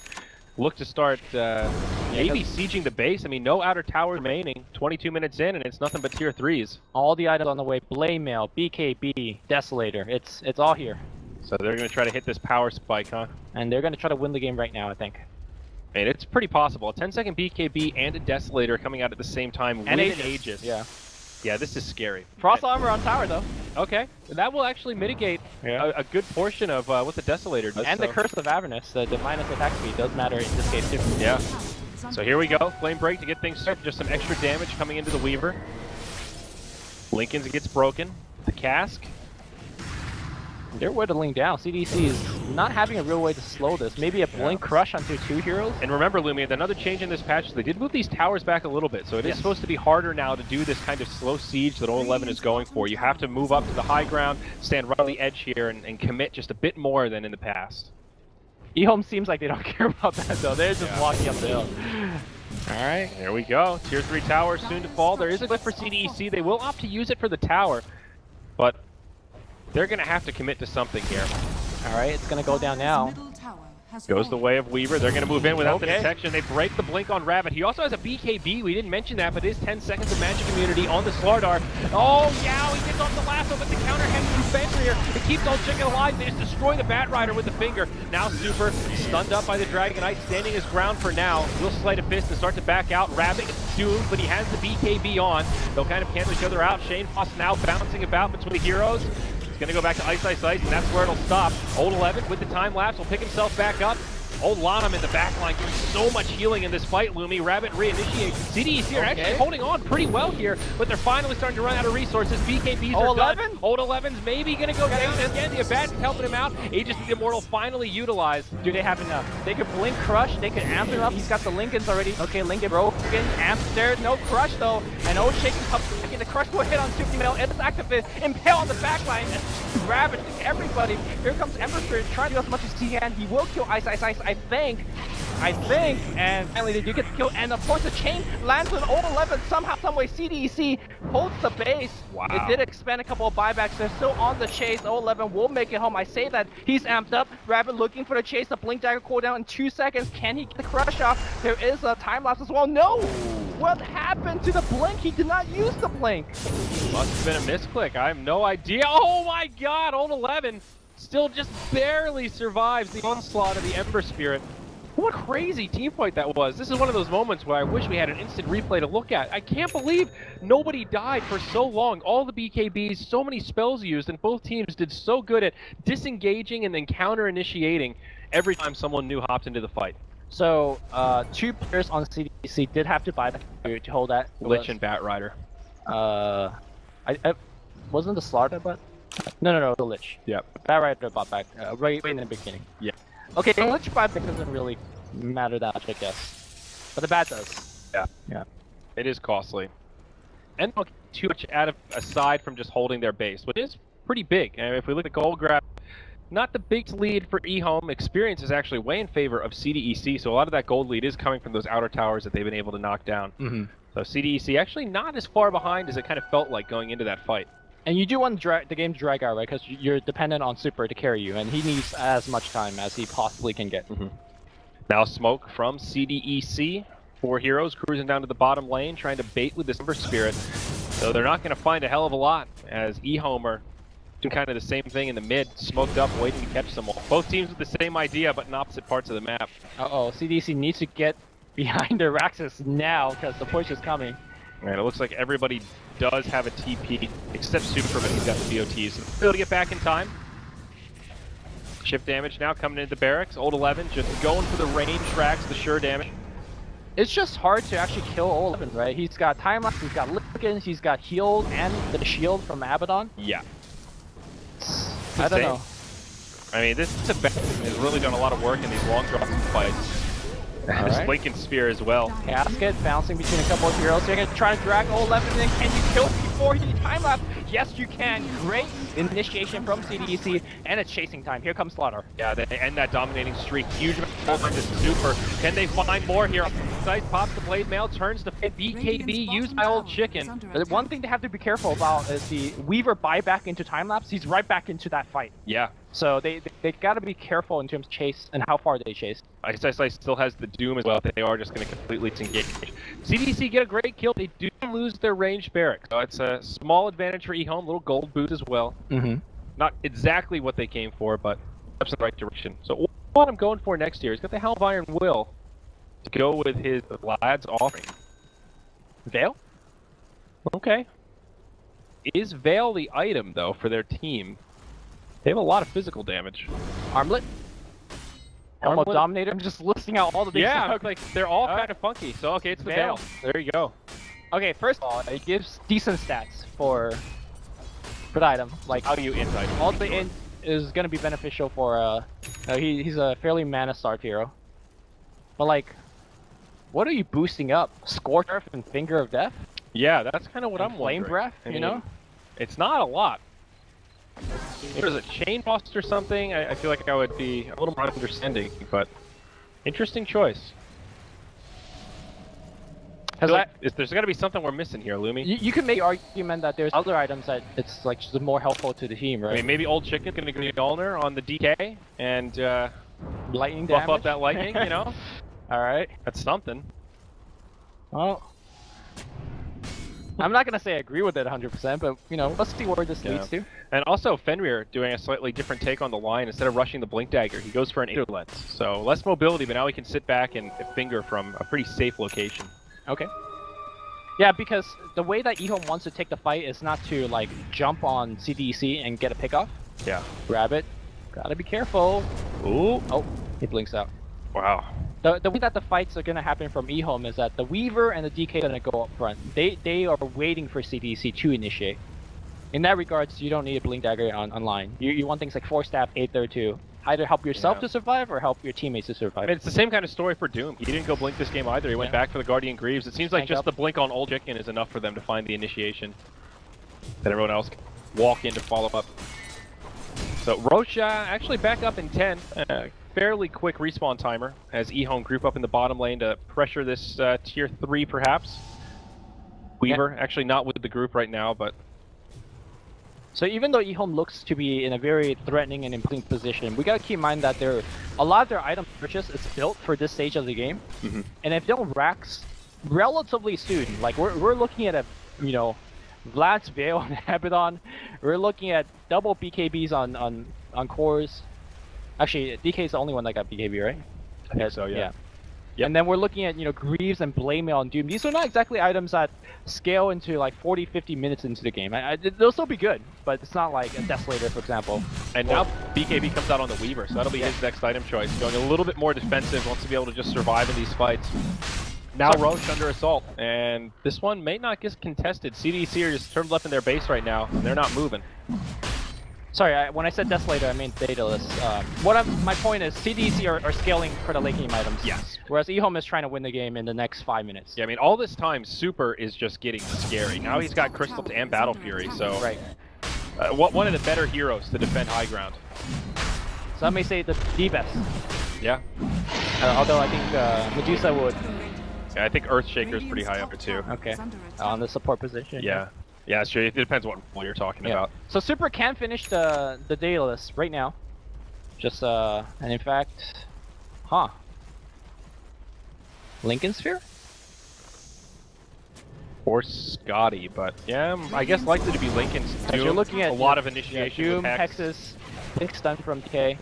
look to start maybe sieging the base. I mean, no outer tower remaining. 22 minutes in, and it's nothing but tier 3s. All the items on the way, Blaymail, BKB, Desolator. It's all here. So they're going to try to hit this power spike, huh? And they're going to try to win the game right now, I think. And it's pretty possible. A 10-second BKB and a Desolator coming out at the same time with Aegis. Yeah. Yeah, this is scary. Frost Armor on tower, though. Okay. That will actually mitigate a good portion of what the Desolator does. And the Curse of Avernus, the minus attack speed, does matter in this case, too. Yeah. So here we go. Flame Break to get things started. Just some extra damage coming into the Weaver. Lincoln's gets broken. The Cask. They're whittling down. CDC is not having a real way to slow this. Maybe a blink crush onto 2 heroes. And remember, Lumia, another change in this patch, they did move these towers back a little bit, so it is supposed to be harder now to do this kind of slow siege that O11 is going for. You have to move up to the high ground, stand right on the edge here, and commit just a bit more than in the past. EHOME seems like they don't care about that, though. They're just walking up the hill. Alright, there we go. Tier 3 tower soon to fall. There is a glyph for CDEC. They will opt to use it for the tower, but they're going to have to commit to something here. Alright, it's going to go down now. Goes the way of Weaver. They're going to move in without the detection. They break the blink on Rabbit. He also has a BKB. We didn't mention that, but it is 10 seconds of magic immunity on the Slardar. Oh, Yao, he gets off the lasso, but the counter heads through Fenrir. It keeps Old Chicken alive. They just destroy the Batrider with the finger. Now Super, stunned up by the Dragonite, standing his ground for now. Will Sleight of Fist and start to back out. Rabbit gets doomed, but he has the BKB on. They'll kind of cancel each other out. Shane Foss now bouncing about between heroes. Going to go back to Ice Ice Ice, and that's where it'll stop. Old 11 with the time lapse will pick himself back up. Old Lanham in the back line doing so much healing in this fight, Lumi. Rabbit reinitiates. CDEC are actually holding on pretty well here, but they're finally starting to run out of resources. BKBs are done. Old 11's maybe going to go down again. The Abaddon's helping him out. Aegis the Immortal finally utilized. Do they have enough? They could blink crush. They could amp him up. He's got the Lincolns already. Okay, Lincoln broken. Amp there. No crush, though. And Old Chicken comes back in. The crush will hit on Super Metal. It's Activist. Impale on the back line. Ravaging everybody. Here comes Emperor trying to do as much as he can. He will kill Ice Ice Ice, I think, and finally they do get the kill, and of course the chain lands with Old 11 somehow, someway. CDEC holds the base. Wow. It did expend a couple of buybacks. They're still on the chase. Old 11 will make it home. I say that he's amped up. Rabbit looking for the chase. The blink dagger cooldown in 2 seconds. Can he get the crush off? There is a time lapse as well. No! What happened to the blink? He did not use the blink. Must have been a misclick. I have no idea. Oh my god, Old 11 still just barely survives the onslaught of the Ember Spirit. What a crazy team fight that was. This is one of those moments where I wish we had an instant replay to look at. I can't believe nobody died for so long. All the BKBs, so many spells used, and both teams did so good at disengaging and then counter-initiating every time someone new hopped into the fight. So, 2 players on CDC did have to buy the to hold that. Lich and Batrider. I wasn't the Slardar, but... No, the Lich. Yeah. Batrider bought back right in the beginning. Yeah. Okay, the Lich buyback doesn't really matter that much, I guess. But the Bat does. Yeah. Yeah. It is costly. And don't get too much out of aside from just holding their base, which is pretty big. I mean, if we look at the gold grab, Not the big lead for EHOME. Experience is actually way in favor of CDEC, so a lot of that gold lead is coming from those outer towers that they've been able to knock down. Mm-hmm. So CDEC actually not as far behind as it kind of felt like going into that fight. And you do want the game to drag out, right? Because you're dependent on Super to carry you, and he needs as much time as he possibly can get. Mm-hmm. Now smoke from CDEC. Four heroes cruising down to the bottom lane, trying to bait with this Ember Spirit. So they're not going to find a hell of a lot as EHOME doing kind of the same thing in the mid, smoked up, waiting to catch them all. Both teams with the same idea, but in opposite parts of the map. Uh-oh, CDC needs to get behind their Raxus now, because the push is coming. Alright, it looks like everybody does have a TP, except Super, but he's got the BOTs. So he'll get back in time. Shift damage now coming into the barracks. Old 11 just going for the range tracks, the sure damage. It's just hard to actually kill O11, right? He's got time lapse, he's got lickens, he's got heals, and the shield from Abaddon. Yeah. I don't know. I mean, this Tibet has really done a lot of work in these long drops and fights. Right. This Lincoln Spear as well. Casket bouncing between a couple of heroes. You're going to try to drag O11 in. Can you kill him before he time lapse? Yes, you can. Great initiation from CDEC, and it's chasing time. Here comes Slaughter. Yeah, they end that dominating streak. Huge amount of Super. Can they find more here? Pops the blade mail, turns to fit BKB, used by Old Chicken. But one thing they have to be careful about is the Weaver buyback into time lapse. He's right back into that fight. Yeah. So they gotta be careful in terms of chase and how far they chase. Ice Ice Ice still has the Doom as well. They are just gonna completely disengage. CDC get a great kill. They do lose their ranged barracks. So it's a small advantage for EHOME. Little gold boot as well. Mm-hmm. Not exactly what they came for, but steps in the right direction. So what I'm going for next year, he's got the Helm of Iron Will. To go with his lad's offering. Veil? Okay. Is Veil the item, though, for their team? They have a lot of physical damage. Armlet? Armlet Dominator? I'm just listing out all the big stuff. Yeah, like, they're all kind of funky. So, okay, it's the Veil. There you go. Okay, first of all, it gives decent stats for the item. Like, how do you int item? All the int is going to be beneficial for, he's a fairly mana-starved hero. But, like, what are you boosting up? Scorched Earth and Finger of Death? Yeah, that's kind of what I'm wondering. Flame Breath, you know? It's not a lot. If there's a Chain Frost or something, I feel like I would be a little more understanding, but interesting choice. There's got to be something we're missing here, Lumi. You can make the argument that there's other items that it's like just more helpful to the team, right? I mean, maybe Old Chicken can agree Ulner on the DK and lightning damage. Buff up that lightning, you know? All right, that's something. Well, I'm not gonna say I agree with it 100%, but you know, let's see where this leads to. And also, Fenrir doing a slightly different take on the line. Instead of rushing the blink dagger, he goes for an Aether Lens. So less mobility, but now he can sit back and finger from a pretty safe location. Okay. Yeah, because the way that EHOME wants to take the fight is not to like jump on CDEC and get a pickoff. Yeah. Rabbit, gotta be careful. Ooh. Oh, he blinks out. Wow. The way that the fights are going to happen from EHOME is that the Weaver and the DK are going to go up front. They are waiting for CDC to initiate. In that regards, you don't need a Blink Dagger on line. You want things like 4-Staff, 832. Either help yourself to survive or help your teammates to survive. I mean, it's the same kind of story for Doom. He didn't go Blink this game either. He went back for the Guardian Greaves. It seems like just the Blink on Old Chicken is enough for them to find the initiation. Then everyone else can walk in to follow up. So Rocha actually back up in 10. Fairly quick respawn timer as EHOME group up in the bottom lane to pressure this tier 3 perhaps. Weaver actually not with the group right now, but... So even though EHOME looks to be in a very threatening and impending position, we gotta keep in mind that a lot of their item purchase is built for this stage of the game. Mm-hmm. And if they don't racks relatively soon, like we're looking at a, you know, Vlad's Veil on Abaddon, we're looking at double BKBs on cores. Actually, DK is the only one that got BKB, right? I think so, yeah. And then we're looking at, you know, Greaves and Blade Mail and Doom. These are not exactly items that scale into like 40, 50 minutes into the game. They'll still be good, but it's not like a Desolator, for example. And now BKB comes out on the Weaver, so that'll be his next item choice. Going a little bit more defensive, wants to be able to just survive in these fights. Now Roche under assault, and this one may not get contested. CDC are just turned left in their base right now, and they're not moving. Sorry, when I said Desolator, I meant Daedalus. My point is, CDC are scaling for the late game items. Yes. Whereas EHOME is trying to win the game in the next 5 minutes. Yeah, I mean, all this time, Super is just getting scary. Now he's got Crystals and Battle Fury, so... Right. One of the better heroes to defend high ground. So I may say the best. Yeah. Although I think Medusa would. Yeah, I think Earthshaker's pretty high up too. Okay. On the support position. Yeah. Yeah, sure. It depends what role you're talking about. So Super can finish the Daedalus right now. Just and in fact, Lincoln Sphere? Or Scotty, but yeah, I guess likely to be Lincoln's. You're looking at a lot of initiation with Hex. Texas, big stun from TK.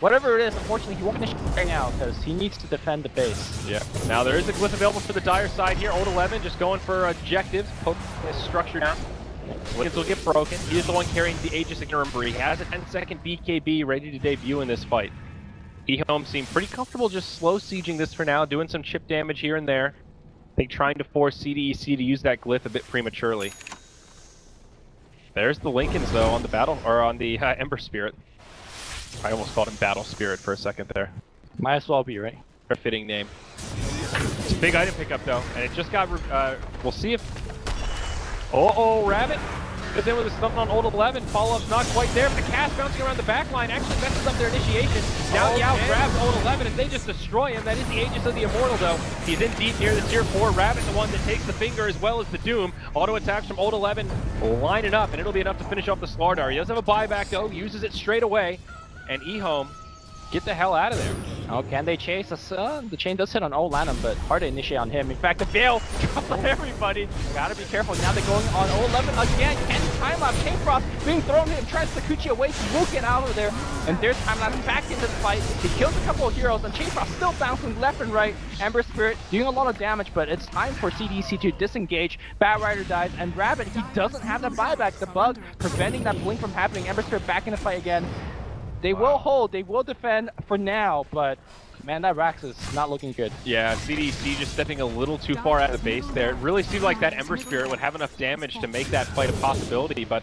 Whatever it is, unfortunately, he won't finish right now because he needs to defend the base. Yeah. Now there is a glyph available for the Dire side here. Old 11 just going for objectives, poke his structure down. Lincoln's will get broken. He is the one carrying the Aegis and remember, he has a 10-second BKB ready to debut in this fight. EHOME seemed pretty comfortable just slow sieging this for now, doing some chip damage here and there. I think trying to force CDEC to use that glyph a bit prematurely. There's the Lincolns though on the battle or on the Ember Spirit. I almost called him Battle Spirit for a second there. Might as well be, right? A fitting name. It's a big item pickup though, and it just got. We'll see if. Rabbit goes in with a stun on Old 11. Follow up's not quite there, but the cast bouncing around the back line actually messes up their initiation. Now Yao grabs Old 11 and they just destroy him. That is the Aegis of the Immortal though. He's in deep near the tier 4. Rabbit, the one that takes the finger as well as the Doom. Auto attacks from Old 11, line it up, and it'll be enough to finish off the Slardar. He does have a buyback though, uses it straight away. And EHOME, get the hell out of there. Oh, can they chase us? The chain does hit on Old Lanham, but hard to initiate on him. In fact, the veil dropped on everybody. Gotta be careful. Now they're going on Old 11 again. And time lapse, K-Frost being thrown in, tries to Sakuchi away. He will get out of there. And there's time lapse back into the fight. He kills a couple of heroes, and K-Frost still bouncing left and right. Ember Spirit doing a lot of damage, but it's time for CDC to disengage. Batrider dies, and Rabbit, he doesn't have the buyback. The bug preventing that blink from happening. Ember Spirit back in the fight again. They will hold, they will defend for now, but man, that Rax is not looking good. Yeah, CDC just stepping a little too far out of the base there. It really seemed like that Ember Spirit would have enough damage to make that fight a possibility, but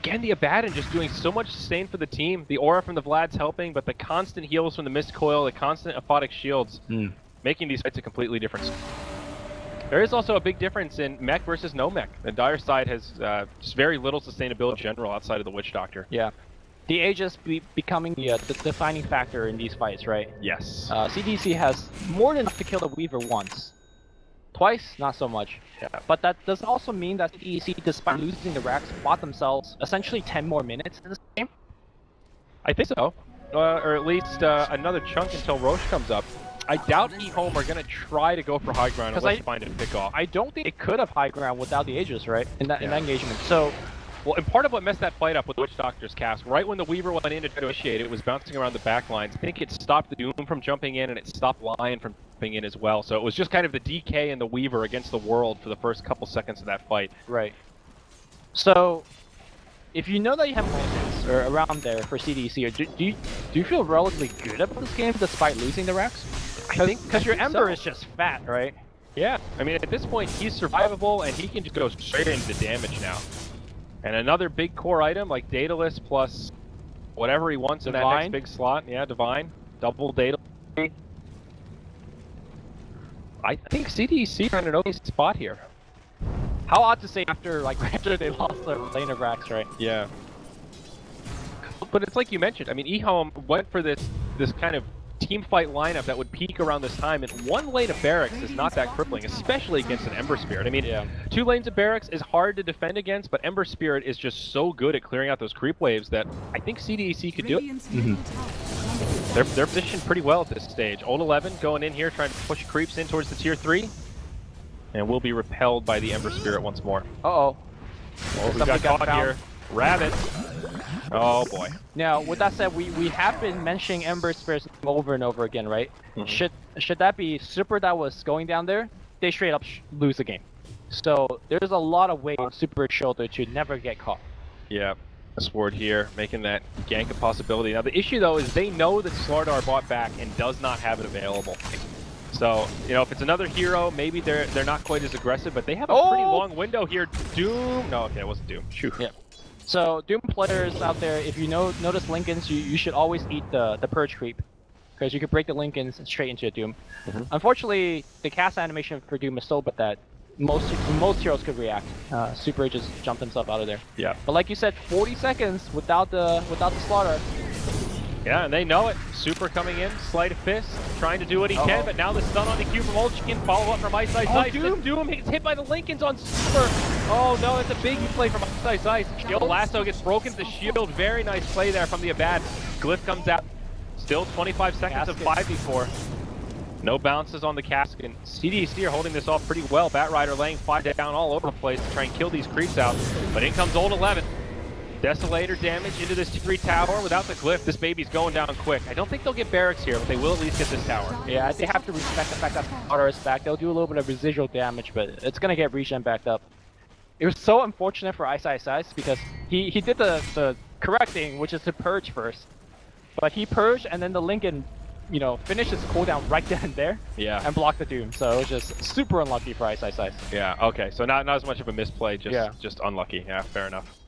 again, the Abaddon just doing so much sustain for the team. The aura from the Vlad's helping, but the constant heals from the Mist Coil, the constant aphotic shields, making these fights a completely different. There is also a big difference in mech versus no mech. The Dire side has very little sustainability in general outside of the Witch Doctor. Yeah. The Aegis becoming the defining factor in these fights, right? Yes. CDC has more than enough to kill the Weaver once. Twice? Not so much. Yeah. But that does also mean that CDC, despite losing the Rax, bought themselves essentially 10 more minutes in this game? I think so. Or at least another chunk until Roche comes up. I doubt EHOME are going to try to go for high ground unless they find it a pick off. I don't think it could have high ground without the Aegis, right? In that engagement. So. Well, and part of what messed that fight up with the Witch Doctor's cast, right when the Weaver went in to negotiate, it was bouncing around the back lines. I think it stopped the Doom from jumping in, and it stopped Lion from jumping in as well. So it was just kind of the DK and the Weaver against the world for the first couple seconds of that fight. Right. So, if you know that you have minutes or around there for CDC, do you feel relatively good about this game despite losing the Rax? I think because your Ember is just fat, right? Yeah. I mean, at this point, he's survivable, and he can just go straight into damage now. And another big core item like Daedalus plus whatever he wants in that next big slot. Yeah, Divine. Double Daedalus. I think CDC are in an okay spot here. How odd to say after they lost their lane of Rax, right? Yeah. But it's like you mentioned, I mean, EHOME went for this kind of team fight lineup that would peak around this time, and one lane of barracks is not that crippling, especially against an Ember Spirit. I mean, two lanes of barracks is hard to defend against, but Ember Spirit is just so good at clearing out those creep waves that I think CDEC could do it. They're positioned pretty well at this stage. Old 11 going in here, trying to push creeps in towards the tier 3, and will be repelled by the Ember Spirit once more. Uh-oh. Well, we got caught here. Rabbit. Oh boy. Now, with that said, we have been mentioning Ember Spirits over and over again, right? Should that be Super that was going down there? They straight up lose the game. So there's a lot of weight on Super's shoulder to never get caught. Yeah. Sword here, making that gank a possibility. Now the issue though is they know that Slardar bought back and does not have it available. So, you know, if it's another hero, maybe they're not quite as aggressive, but they have a pretty long window here. Doom. No, okay, it wasn't Doom. Shoot. Yeah. So, Doom players out there, if you notice Lincolns, you should always eat the Purge creep. Because you can break the Lincolns straight into a Doom. Unfortunately, the cast animation for Doom is so bad that most heroes could react. Super just jumped himself out of there. Yeah. But like you said, 40 seconds without the slaughter. Yeah, and they know it. Super coming in, sleight of fist, trying to do what he can, but now the stun on the Q from Old Chicken, follow up from Ice Ice Ice. Doom gets hit by the Lincolns on Super. Oh no, it's a big play from Ice Ice Ice. Yo, lasso gets broken to the shield. Very nice play there from the Abad. Glyph comes out. Still 25 seconds of 5v4. No bounces on the cask, and CDEC are holding this off pretty well. Batrider laying 5 down all over the place to try and kill these creeps out. But in comes Old 11. Desolator damage into this T3 tower. Without the glyph, this baby's going down quick. I don't think they'll get barracks here, but they will at least get this tower. Yeah, they have to respect the fact that Otter is back. They'll do a little bit of residual damage, but it's going to get regen backed up. It was so unfortunate for Ice Ice Ice because he did the correct thing, which is to purge first. But he purged, and then the Lincoln, you know, finished his cooldown right then and there. Yeah. And blocked the Doom. So it was just super unlucky for Ice Ice Ice. Yeah, okay. So not as much of a misplay, just unlucky. Yeah, fair enough.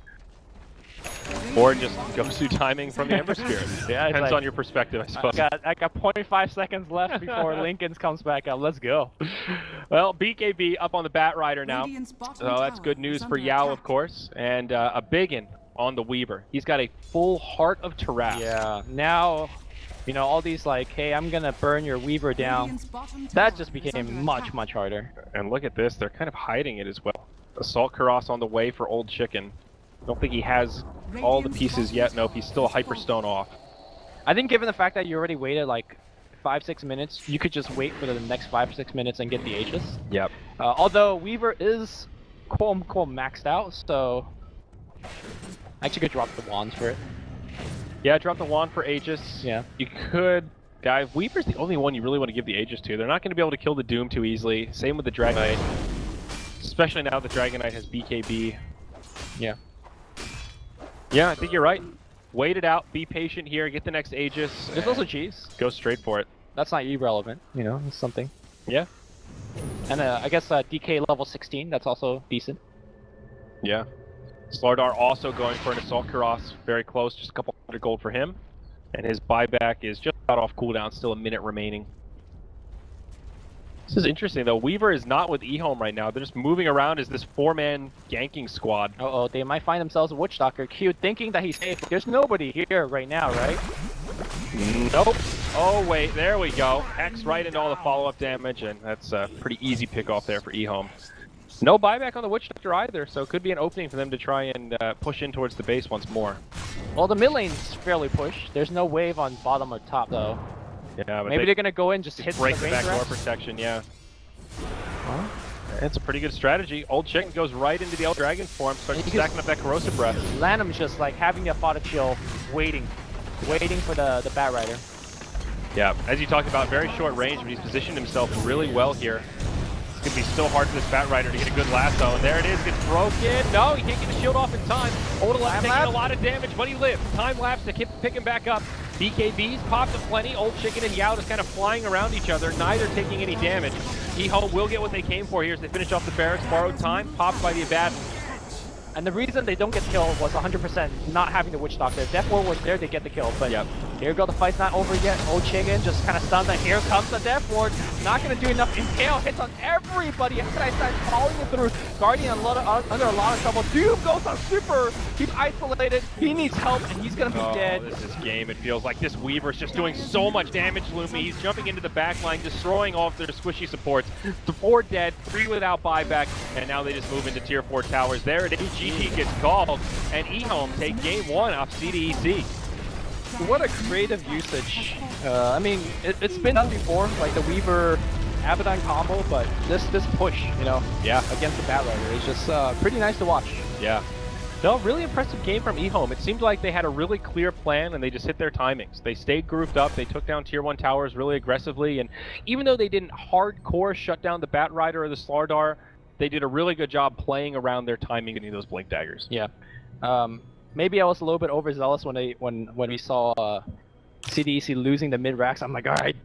Or just goes through timing from the Ember Spirit. Yeah, depends on your perspective, I suppose. I got 0.5 seconds left before Lincoln's comes back up. Let's go. Well, BKB up on the Batrider now. So that's good news for Yao, of course, and a biggin on the Weaver. He's got a full heart of Tarrasque. Yeah. Now, you know, all these like, hey, I'm gonna burn your Weaver down. That just became much harder. And look at this. They're kind of hiding it as well. Assault Karas on the way for Old Chicken. Don't think he has all the pieces yet. Nope, he's still Hyperstone off. I think given the fact that you already waited like 5-6 minutes, you could just wait for the next 5-6 minutes and get the Aegis. Yep. Although Weaver is quote-unquote maxed out, so I actually could drop the wands for it. Yeah, drop the wand for Aegis. Yeah. You could dive. Weaver's the only one you really want to give the Aegis to. They're not going to be able to kill the Doom too easily. Same with the Dragonite. Especially now the Dragonite has BKB. Yeah. Yeah, I think you're right. Wait it out, be patient here, get the next Aegis. There's also cheese. Go straight for it. That's not irrelevant, you know, it's something. Yeah. And I guess DK level 16, that's also decent. Yeah. Slardar also going for an Assault Karas, very close, just a couple hundred gold for him. And his buyback is just about off cooldown, still a minute remaining. This is interesting though, Weaver is not with EHOME right now, they're just moving around as this 4-man ganking squad. Uh-oh, they might find themselves a Witchdoctor Q thinking that he's safe. There's nobody here right now, right? Nope. Oh wait, there we go. X right into all the follow-up damage, and that's a pretty easy pick-off there for EHOME. No buyback on the Witchdoctor either, so it could be an opening for them to try and push in towards the base once more. Well, the mid lane's fairly pushed. There's no wave on bottom or top though. Yeah, but maybe they're gonna go in, just hit break the backdoor protection. Yeah, huh? That's a pretty good strategy. Old Chicken goes right into the Old Dragon form, starts stacking up that corrosive breath. Lanham's just like having that thought of chill, waiting for the Batrider. Yeah, as you talked about, very short range, but he's positioned himself really well here. It's gonna be so hard for this Batrider to get a good lasso, and there it is, gets broken. No, he can't get the shield off in time. Old Lamb taking a lot of damage, but he lives. Time lapse to pick him back up. BKBs popped a plenty. Old Chicken and Yao just kind of flying around each other, neither taking any damage. EHOME will get what they came for here as they finish off the barracks. Borrowed time, popped by the Abaddon. And the reason they don't get killed was 100% not having the Witch Doctor. If Death Ward was there, they get the kill. But here we go, the fight's not over yet. Old Chicken just kind of stunned that here comes the Death Ward. Not going to do enough. Impale hits on everybody. How can I start following it through? Guardian under a lot of trouble. Doom goes on Super. He's isolated. He needs help, and he's going to be dead. This is game. It feels like this Weaver's just doing so much damage, Lumi. He's jumping into the back line, destroying off their squishy supports. 4 dead, 3 without buyback, and now they just move into tier 4 towers. There it is. He gets called, and EHOME take game 1 off CDEC. What a creative usage. I mean, it's been done before, like the Weaver Abaddon combo, but this push, you know, against the Batrider is just pretty nice to watch. Yeah. No, really impressive game from EHOME. It seemed like they had a really clear plan, and they just hit their timings. They stayed grooved up, they took down tier 1 towers really aggressively, and even though they didn't hardcore shut down the Batrider or the Slardar, they did a really good job playing around their timing any of those blink daggers. Yeah. Maybe I was a little bit overzealous when we saw CDEC losing the mid racks. I'm like, all right,